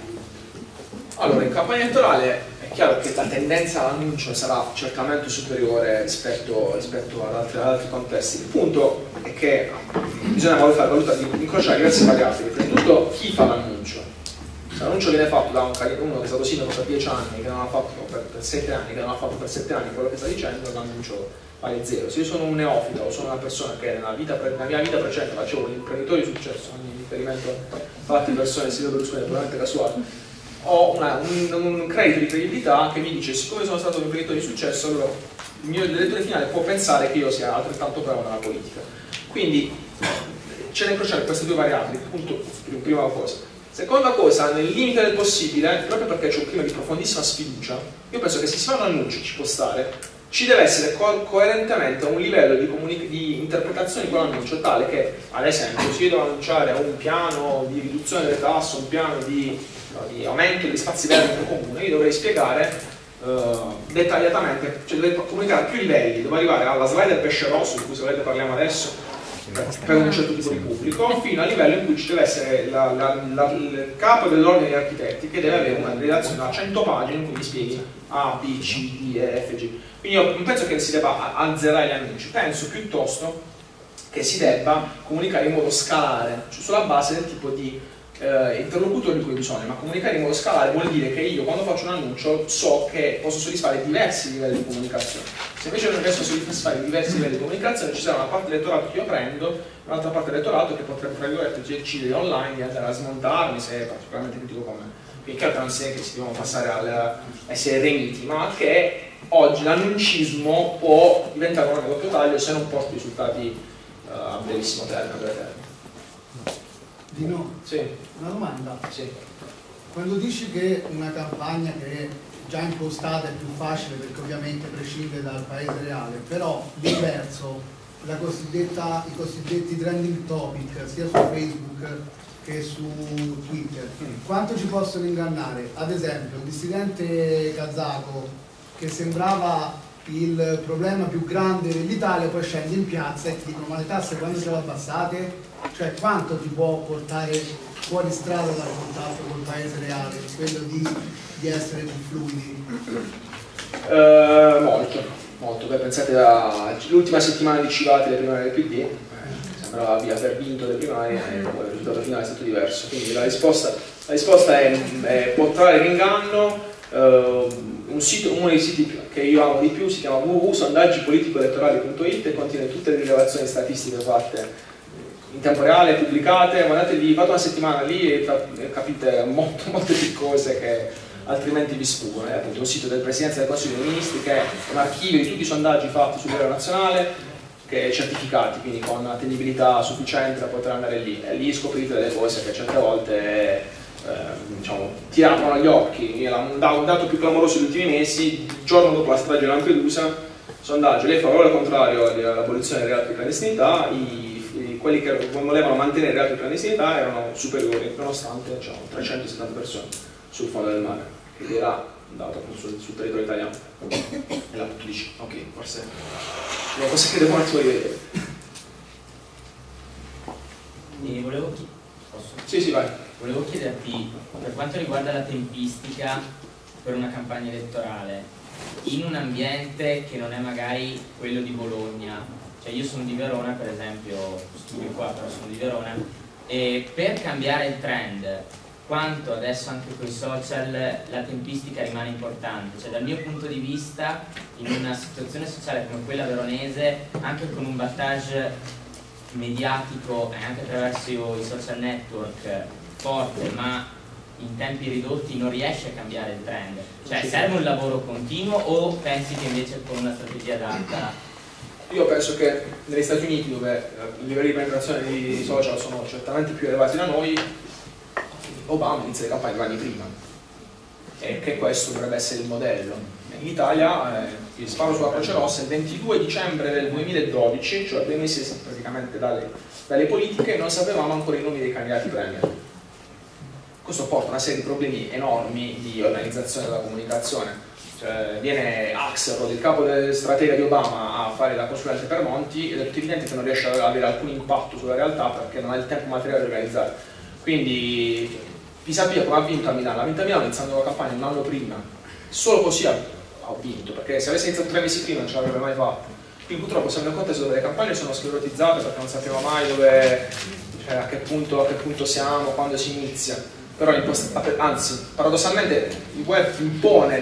Allora, in campagna elettorale è chiaro che la tendenza all'annuncio sarà certamente superiore rispetto ad altri contesti. Il punto è che bisogna incrociare diversi paragrafi. Prima di tutto, chi fa l'annuncio? Se l'annuncio viene fatto da uno che è stato sindaco per 10 anni, che non ha fatto per 7 anni, che non ha fatto per 7 anni quello che sta dicendo, l'annuncio vale zero. Se io sono un neofita o sono una persona che nella mia vita precedente facevo un imprenditore di successo, ogni riferimento fatto di persone si deve discutere puramente casuale, ho un credito di credibilità che mi dice: siccome sono stato un imprenditore di successo, allora il mio elettore finale può pensare che io sia altrettanto bravo nella politica. Quindi c'è da incrociare queste due variabili, punto, prima cosa. Seconda cosa, nel limite del possibile, proprio perché c'è un clima di profondissima sfiducia, io penso che se si fa un annuncio ci può stare, ci deve essere coerentemente un livello di interpretazione di quell'annuncio tale che, ad esempio, se io devo annunciare un piano di riduzione delle tasse, un piano di aumento degli spazi verdi nel comune, io dovrei spiegare dettagliatamente, cioè dovrei comunicare a più livelli, devo arrivare alla slide del pesce rosso, di cui se volete parliamo adesso, per un certo tipo di pubblico, fino al livello in cui ci deve essere il capo dell'ordine degli architetti che deve avere una relazione da 100 pagine in cui mi spieghi A, B, C, D, E, F, G. Quindi io non penso che si debba azzerare gli annunci, penso piuttosto che si debba comunicare in modo scalare, cioè sulla base del tipo di interlocutore di cui bisogna, ma comunicare in modo scalare vuol dire che io quando faccio un annuncio so che posso soddisfare diversi livelli di comunicazione. Se invece non riesco a soddisfare diversi livelli di comunicazione, ci sarà una parte elettorale che io prendo, un'altra parte elettorale che potrebbe, tra virgolette, decidere online di andare a smontarmi se è particolarmente critico con me. Quindi chiaro che non si è che si devono passare a essere remiti, ma che oggi l'annuncismo può diventare un doppio taglio se non porta risultati a brevissimo termine. Dino, sì, una domanda. Sì. Quando dici che una campagna che è già impostata è più facile perché ovviamente prescinde dal paese reale, però l'inverso, i cosiddetti trending topic sia su Facebook che su Twitter, quanto ci possono ingannare? Ad esempio, un dissidente kazako che sembrava il problema più grande dell'Italia poi scende in piazza e ti dicono: ma le tasse quando ce le abbassate? Cioè quanto ti può portare fuori strada dal contatto col paese reale, quello di essere più fluidi? Molto. Beh, pensate all'ultima settimana di Civati delle primarie del PD, sembrava di aver vinto le primarie e poi il risultato finale è stato diverso. Quindi la risposta è portare l'inganno. Uno dei siti che io amo di più si chiama www.sondaggipoliticoelettorali.it e contiene tutte le rilevazioni statistiche fatte in tempo reale, pubblicate, ma andate lì, vado una settimana lì e capite molte più cose che altrimenti vi sfuggono. È appunto un sito del Presidenza del Consiglio dei Ministri che è un archivio di tutti i sondaggi fatti sull'area nazionale, che è certificati, quindi con attendibilità sufficiente da poter andare lì, e lì scoprite delle cose che certe volte diciamo, ti aprono gli occhi. Un dato più clamoroso degli ultimi mesi, il giorno dopo la strage di Lampedusa, sondaggio, lei favorevole al contrario all'abolizione del reato di clandestinità, quelli che volevano mantenere il reato di clandestinità erano superiori, nonostante diciamo, 370 persone sul fondo del mare, che era dato sul territorio italiano. E là tu dici, ok, forse le cose che devono attuare vedere. Volevo volevo chiederti, per quanto riguarda la tempistica per una campagna elettorale, in un ambiente che non è magari quello di Bologna, cioè io sono di Verona per esempio, studio qua però sono di Verona, e per cambiare il trend, quanto adesso anche con i social la tempistica rimane importante? Cioè dal mio punto di vista, in una situazione sociale come quella veronese, anche con un battage mediatico e anche attraverso i social network forte, ma in tempi ridotti non riesce a cambiare il trend, cioè serve un lavoro continuo o pensi che invece con una strategia adatta? Io penso che negli Stati Uniti, dove i livelli di penetrazione di social sono certamente più elevati da noi, Obama inizia le campagne anni prima, e che questo dovrebbe essere il modello. In Italia il sparo sulla Croce Rossa il 22 dicembre del 2012, cioè 2 mesi praticamente dalle politiche, non sapevamo ancora i nomi dei candidati premier. Questo porta a una serie di problemi enormi di organizzazione della comunicazione. Cioè, viene Axelrod, il capo stratega di Obama, a fare da consulente per Monti ed è tutto evidente che non riesce ad avere alcun impatto sulla realtà perché non ha il tempo materiale di organizzare. Quindi Pisapia come ha vinto a Milano? Ha vinto a Milano iniziando la campagna un anno prima. Solo così ha vinto, perché se avesse iniziato 3 mesi prima non ce l'avrebbe mai fatto. Quindi purtroppo siamo in un contesto dove le campagne sono sclerotizzate perché non sappiamo mai dove, cioè, a che punto siamo, quando si inizia. Però anzi, paradossalmente il web impone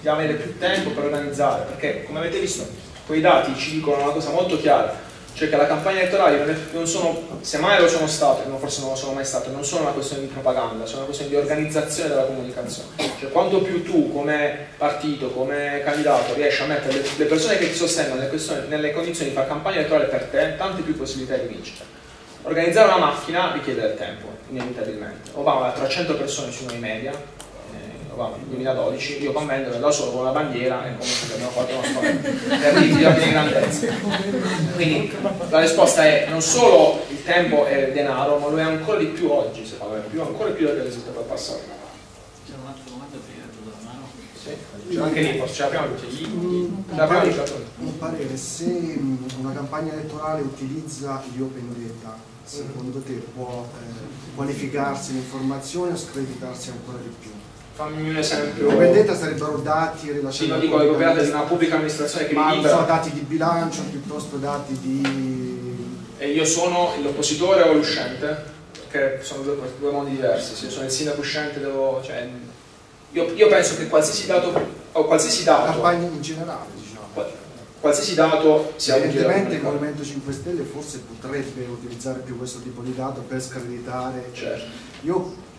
di avere più tempo per organizzare, perché come avete visto quei dati ci dicono una cosa molto chiara, cioè che la campagna elettorale non sono, se mai lo sono stato, forse non lo sono mai stato, non sono una questione di propaganda, sono una questione di organizzazione della comunicazione. Cioè quanto più tu come partito, come candidato riesci a mettere le persone che ti sostengono nelle condizioni di fare campagna elettorale per te, tante più possibilità di vincere. Organizzare una macchina richiede del tempo, inevitabilmente. Obama ha 300 persone sui nuovi media, Obama nel 2012, io commento da solo con la bandiera e comunque abbiamo fatto una storia per di grandezza. Quindi la risposta è non solo il tempo è il denaro, ma lo è ancora di più oggi, secondo me, ancora di più del risultato del passato. C'è un'altra domanda prima della mano? Sì, c'è anche lì, forse un parere, se una campagna elettorale utilizza gli open data, secondo te può qualificarsi l'informazione o screditarsi ancora di più? Fammi un esempio. Come vedete sarebbero dati rilasciati. Sì, lo dico, le coperate di una pubblica amministrazione che mi libera. Ma dati di bilancio piuttosto dati di... E io sono l'oppositore o l'uscente? Perché sono due modi diversi. Se io sono il sindaco uscente devo... Cioè, io penso che qualsiasi dato... O qualsiasi dato... Campagna in generale, diciamo. Qualsiasi dato sia utile. Evidentemente il Movimento 5 Stelle forse potrebbe utilizzare più questo tipo di dato per screditare. Certo. Io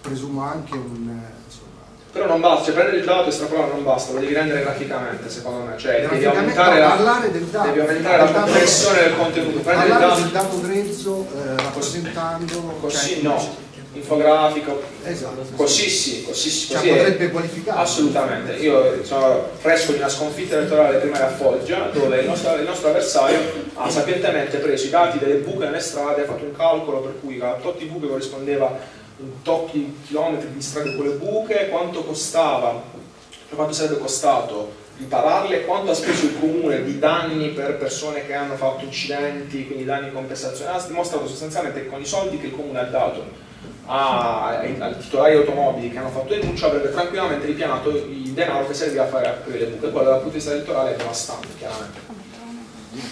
presumo anche un... Insomma... Però non basta, cioè prendere il dato e estrapolarlo non basta, lo devi rendere graficamente secondo me. Cioè devi aumentare la pressione del contenuto. Prendere il dato grezzo rappresentandolo... Così no. Infografico, esatto, così cioè, potrebbe qualificare assolutamente. Io sono fresco di una sconfitta elettorale prima a Foggia, dove il nostro avversario ha sapientemente preso i dati delle buche nelle strade, ha fatto un calcolo per cui a tutti i buchi corrispondeva un tot di chilometri di strade con le buche, quanto costava, cioè quanto sarebbe costato ripararle, quanto ha speso il comune di danni per persone che hanno fatto incidenti, quindi danni di compensazione. Ha dimostrato sostanzialmente che con i soldi che il comune ha dato ai titolari automobili che hanno fatto denuncia avrebbe tranquillamente ripianato il denaro che serviva a fare aprire le buche. Quello dal punto di vista elettorale è devastante, chiaramente.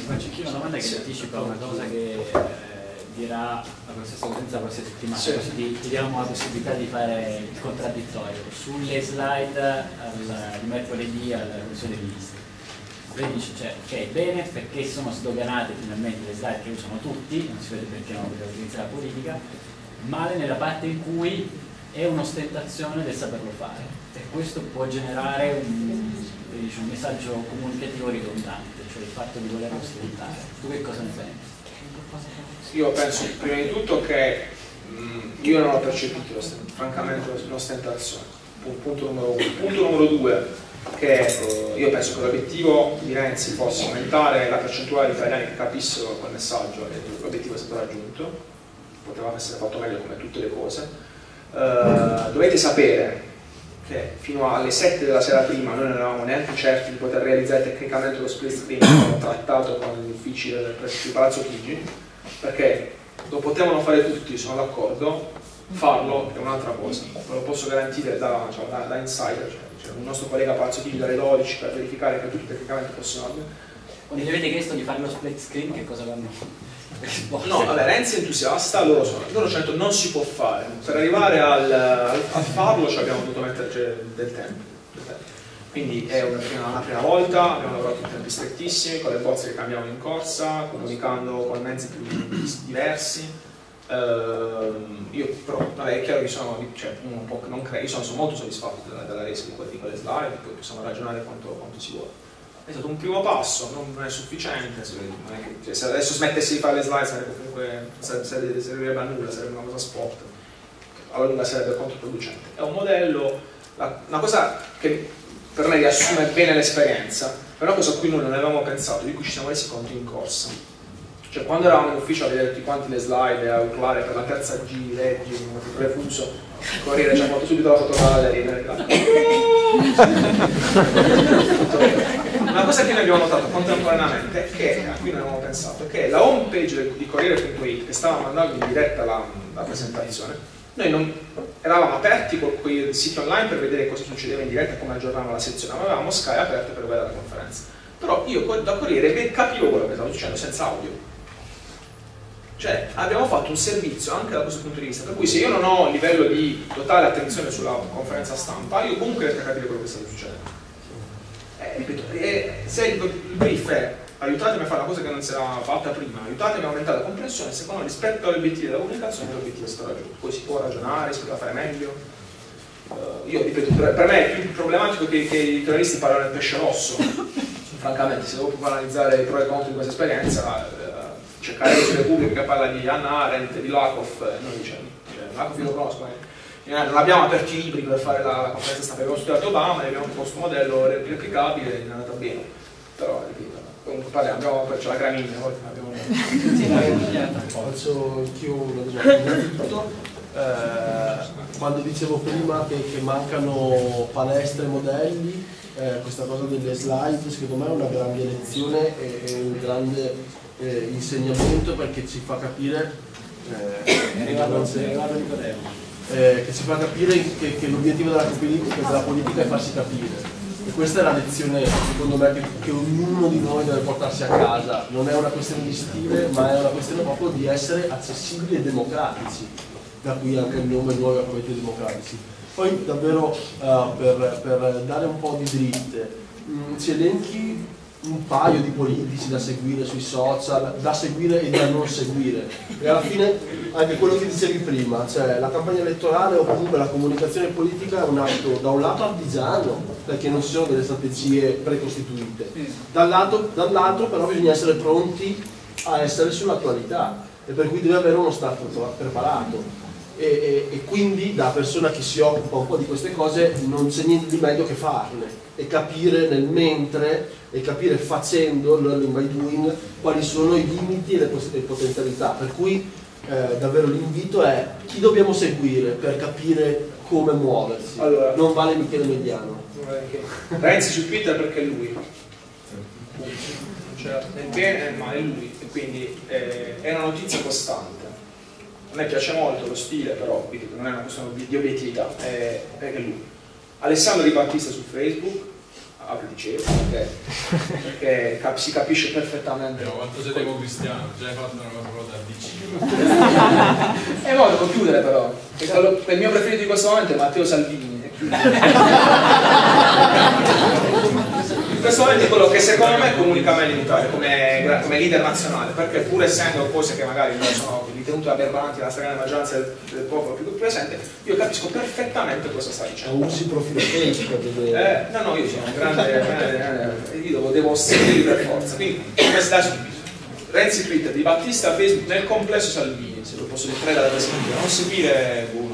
Faccio anche una domanda che sì, anticipa una cosa che dirà la professoressa Cosenza la prossima settimana, sì. Così ti diamo la possibilità di fare il contraddittorio sulle slide di mercoledì alla commissione di lista. Lei dice, cioè, ok, bene, perché sono sdoganate finalmente le slide che usano tutti, non si vede perché non vogliono utilizzare la politica, male nella parte in cui è un'ostentazione del saperlo fare, e questo può generare un messaggio comunicativo ridondante, cioè il fatto di voler ostentare. Tu che cosa ne pensi? Io penso prima di tutto che io non ho percepito francamente l'ostentazione, punto numero uno. Punto numero due, che io penso che l'obiettivo di Renzi fosse aumentare la percentuale di italiani che capissero quel messaggio, e l'obiettivo è stato raggiunto, poteva essere fatto meglio come tutte le cose. Dovete sapere che fino alle 7 della sera prima noi non eravamo neanche certi di poter realizzare tecnicamente lo split screen che abbiamo trattato con gli uffici del Palazzo Chigi, perché lo potevano fare tutti, sono d'accordo, farlo è un'altra cosa, ve lo posso garantire da insider, cioè un nostro collega Palazzo Chigi dalle 12 per verificare che tutti tecnicamente possono andare. Quando gli avete chiesto di fare lo split screen, che cosa vanno? No, vabbè, Renzi è entusiasta, loro hanno detto non si può fare, per arrivare a farlo ci abbiamo dovuto metterci del tempo. Quindi è una prima volta, abbiamo lavorato in tempi strettissimi, con le bozze che cambiavano in corsa, comunicando con mezzi più diversi. Io però, vabbè, è chiaro che sono molto soddisfatto della resa di quelle slide, poi possiamo ragionare quanto si vuole. È stato un primo passo, non è sufficiente, non è che, cioè, se adesso smettessi di fare le slide sarebbe comunque, servirebbe a nulla, sarebbe una cosa spot, alla lunga sarebbe controproducente. È un modello, una cosa che per me riassume bene l'esperienza, è una cosa a cui noi non avevamo pensato, di cui ci siamo resi conto in corsa. Cioè quando eravamo in ufficio a vedere tutti quanti le slide, a urlare per la terza G, leggi, non ti prefuso, Corriere ci ha fatto subito la fotogalleria Una cosa che noi abbiamo notato contemporaneamente, a cui non avevamo pensato, è che la home page di Corriere.it, che stava mandando in diretta la presentazione, noi non eravamo aperti con il sito online per vedere cosa succedeva in diretta e come aggiornavamo la sezione, ma avevamo Sky aperto per guardare la conferenza. Però io da Corriere capivo quello che stavo succedendo senza audio. Cioè abbiamo fatto un servizio anche da questo punto di vista, per cui se io non ho livello di totale attenzione sulla conferenza stampa, io comunque riesco a capire quello che sta succedendo. Ripeto, se il brief è aiutatemi a fare una cosa che non si era fatta prima, aiutatemi a aumentare la comprensione, secondo me rispetto all'obiettivo della comunicazione l'obiettivo è stato raggiunto, poi si può ragionare, si può fare meglio. Io ripeto, per me è più problematico che i giornalisti parlano del pesce rosso, francamente, se devo analizzare i pro e contro di questa esperienza. Cercare su Repubblica che parla di Anna Arendt, di Lakoff, non diciamo, cioè Lakoff io lo conosco, non abbiamo aperto i libri per fare la conferenza stampa, abbiamo studiato Obama e abbiamo proposto un modello replicabile e è andato bene, però ripeto, comunque parliamo, c'è la gramigna, poi abbiamo... Faccio anch'io una domanda, innanzitutto, quando dicevo prima che mancano palestre e modelli, questa cosa delle slide secondo me è una grande lezione e un grande... insegnamento, perché ci fa capire che ci fa capire che l'obiettivo della politica è farsi capire, e questa è la lezione secondo me che ognuno di noi deve portarsi a casa. Non è una questione di stile, ma è una questione proprio di essere accessibili e democratici, da qui anche il nome nuovo a Partito Democratici. Poi davvero per dare un po' di dritte, ci elenchi un paio di politici da seguire sui social, da seguire e da non seguire, e alla fine anche quello che dicevi prima, cioè la campagna elettorale o comunque la comunicazione politica è un atto da un lato artigiano, perché non ci sono delle strategie precostituite, dall'altro però bisogna essere pronti a essere sull'attualità, e per cui deve avere uno staff preparato. E quindi da persona che si occupa un po' di queste cose non c'è niente di meglio che farle e capire nel mentre e capire facendo, learning by doing, quali sono i limiti e le potenzialità, per cui davvero l'invito è chi dobbiamo seguire per capire come muoversi. Allora, non vale Michele Mediano, Renzi su Twitter perché è lui, cioè è bene ma è lui, e quindi è una notizia costante. A me piace molto lo stile, però non è una questione di obiettività, perché lui. Alessandro Di Battista su Facebook, dicevo, perché si capisce perfettamente. No, quanto sei devo cristiano, già hai fatto una cosa da DC. E poi devo chiudere però, il mio preferito di questo momento è Matteo Salvini. questo momento è quello che secondo me comunica meglio in Italia come leader nazionale, perché pur essendo cose che magari non sono ritenute da berbanti la stragrande maggioranza del popolo più presente, io capisco perfettamente cosa sta dicendo. Usi profilo Facebook? No, io sono un grande, io devo seguire per forza, quindi questa Renzi Twitter di Battista Facebook nel complesso Salvini, se lo posso dire dalla prospettiva, non seguire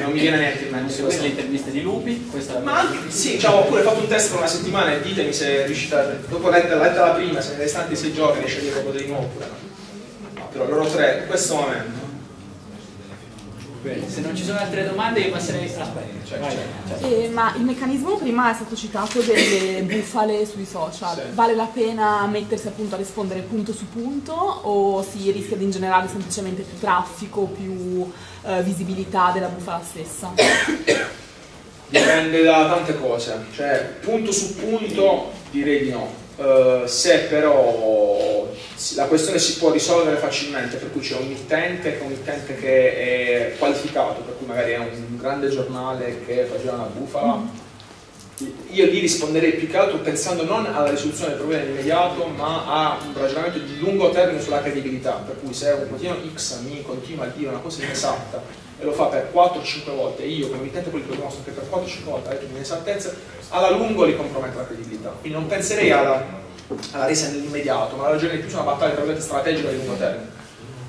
non mi viene niente in mente. Questa è l'intervista di Lupi, questa... Ma anche, sì, cioè, ho pure fatto un test per una settimana e ditemi se riuscite a... Dopo letta la prima, se nei restanti 6 giorni riesce a dire qualcosa di nuovo oppure no. Però loro tre, in questo momento. Bene, se non ci sono altre domande io passerei a Spagna. Ma il meccanismo prima è stato citato delle bufale sui social, sì. Vale la pena mettersi appunto a rispondere punto su punto o si rischia di ingenerare semplicemente più traffico, più visibilità della bufala stessa? Dipende da tante cose, cioè punto su punto direi di no. Se però la questione si può risolvere facilmente, per cui c'è un mittente che è qualificato, per cui magari è un grande giornale che faceva una bufala, io lì risponderei più che altro pensando non alla risoluzione del problema immediato, ma a un ragionamento di lungo termine sulla credibilità, per cui se un quotidiano X mi continua a dire una cosa inesatta e lo fa per 4-5 volte, io come mittente politico dimostro che per 4-5 volte ha detto un'inesattezza, alla lungo li compromette la credibilità. Quindi non penserei alla resa nell'immediato, ma alla ragione più su una battaglia strategica di lungo termine.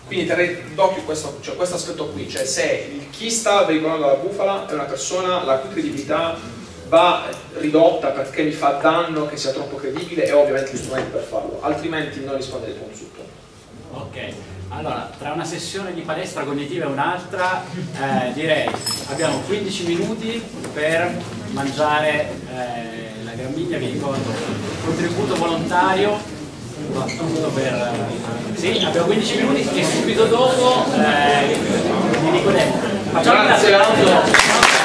Quindi terrei d'occhio questo, cioè, questo aspetto qui, cioè se chi sta veicolando la bufala è una persona la cui credibilità va ridotta perché mi fa danno che sia troppo credibile e ho ovviamente gli strumenti per farlo, altrimenti non rispondere punto su punto. Ok. Allora, tra una sessione di palestra cognitiva e un'altra, direi abbiamo 15 minuti per mangiare la gramigna, vi ricordo, contributo volontario, sì, abbiamo 15 minuti e subito dopo vi dico, facciamo un applauso.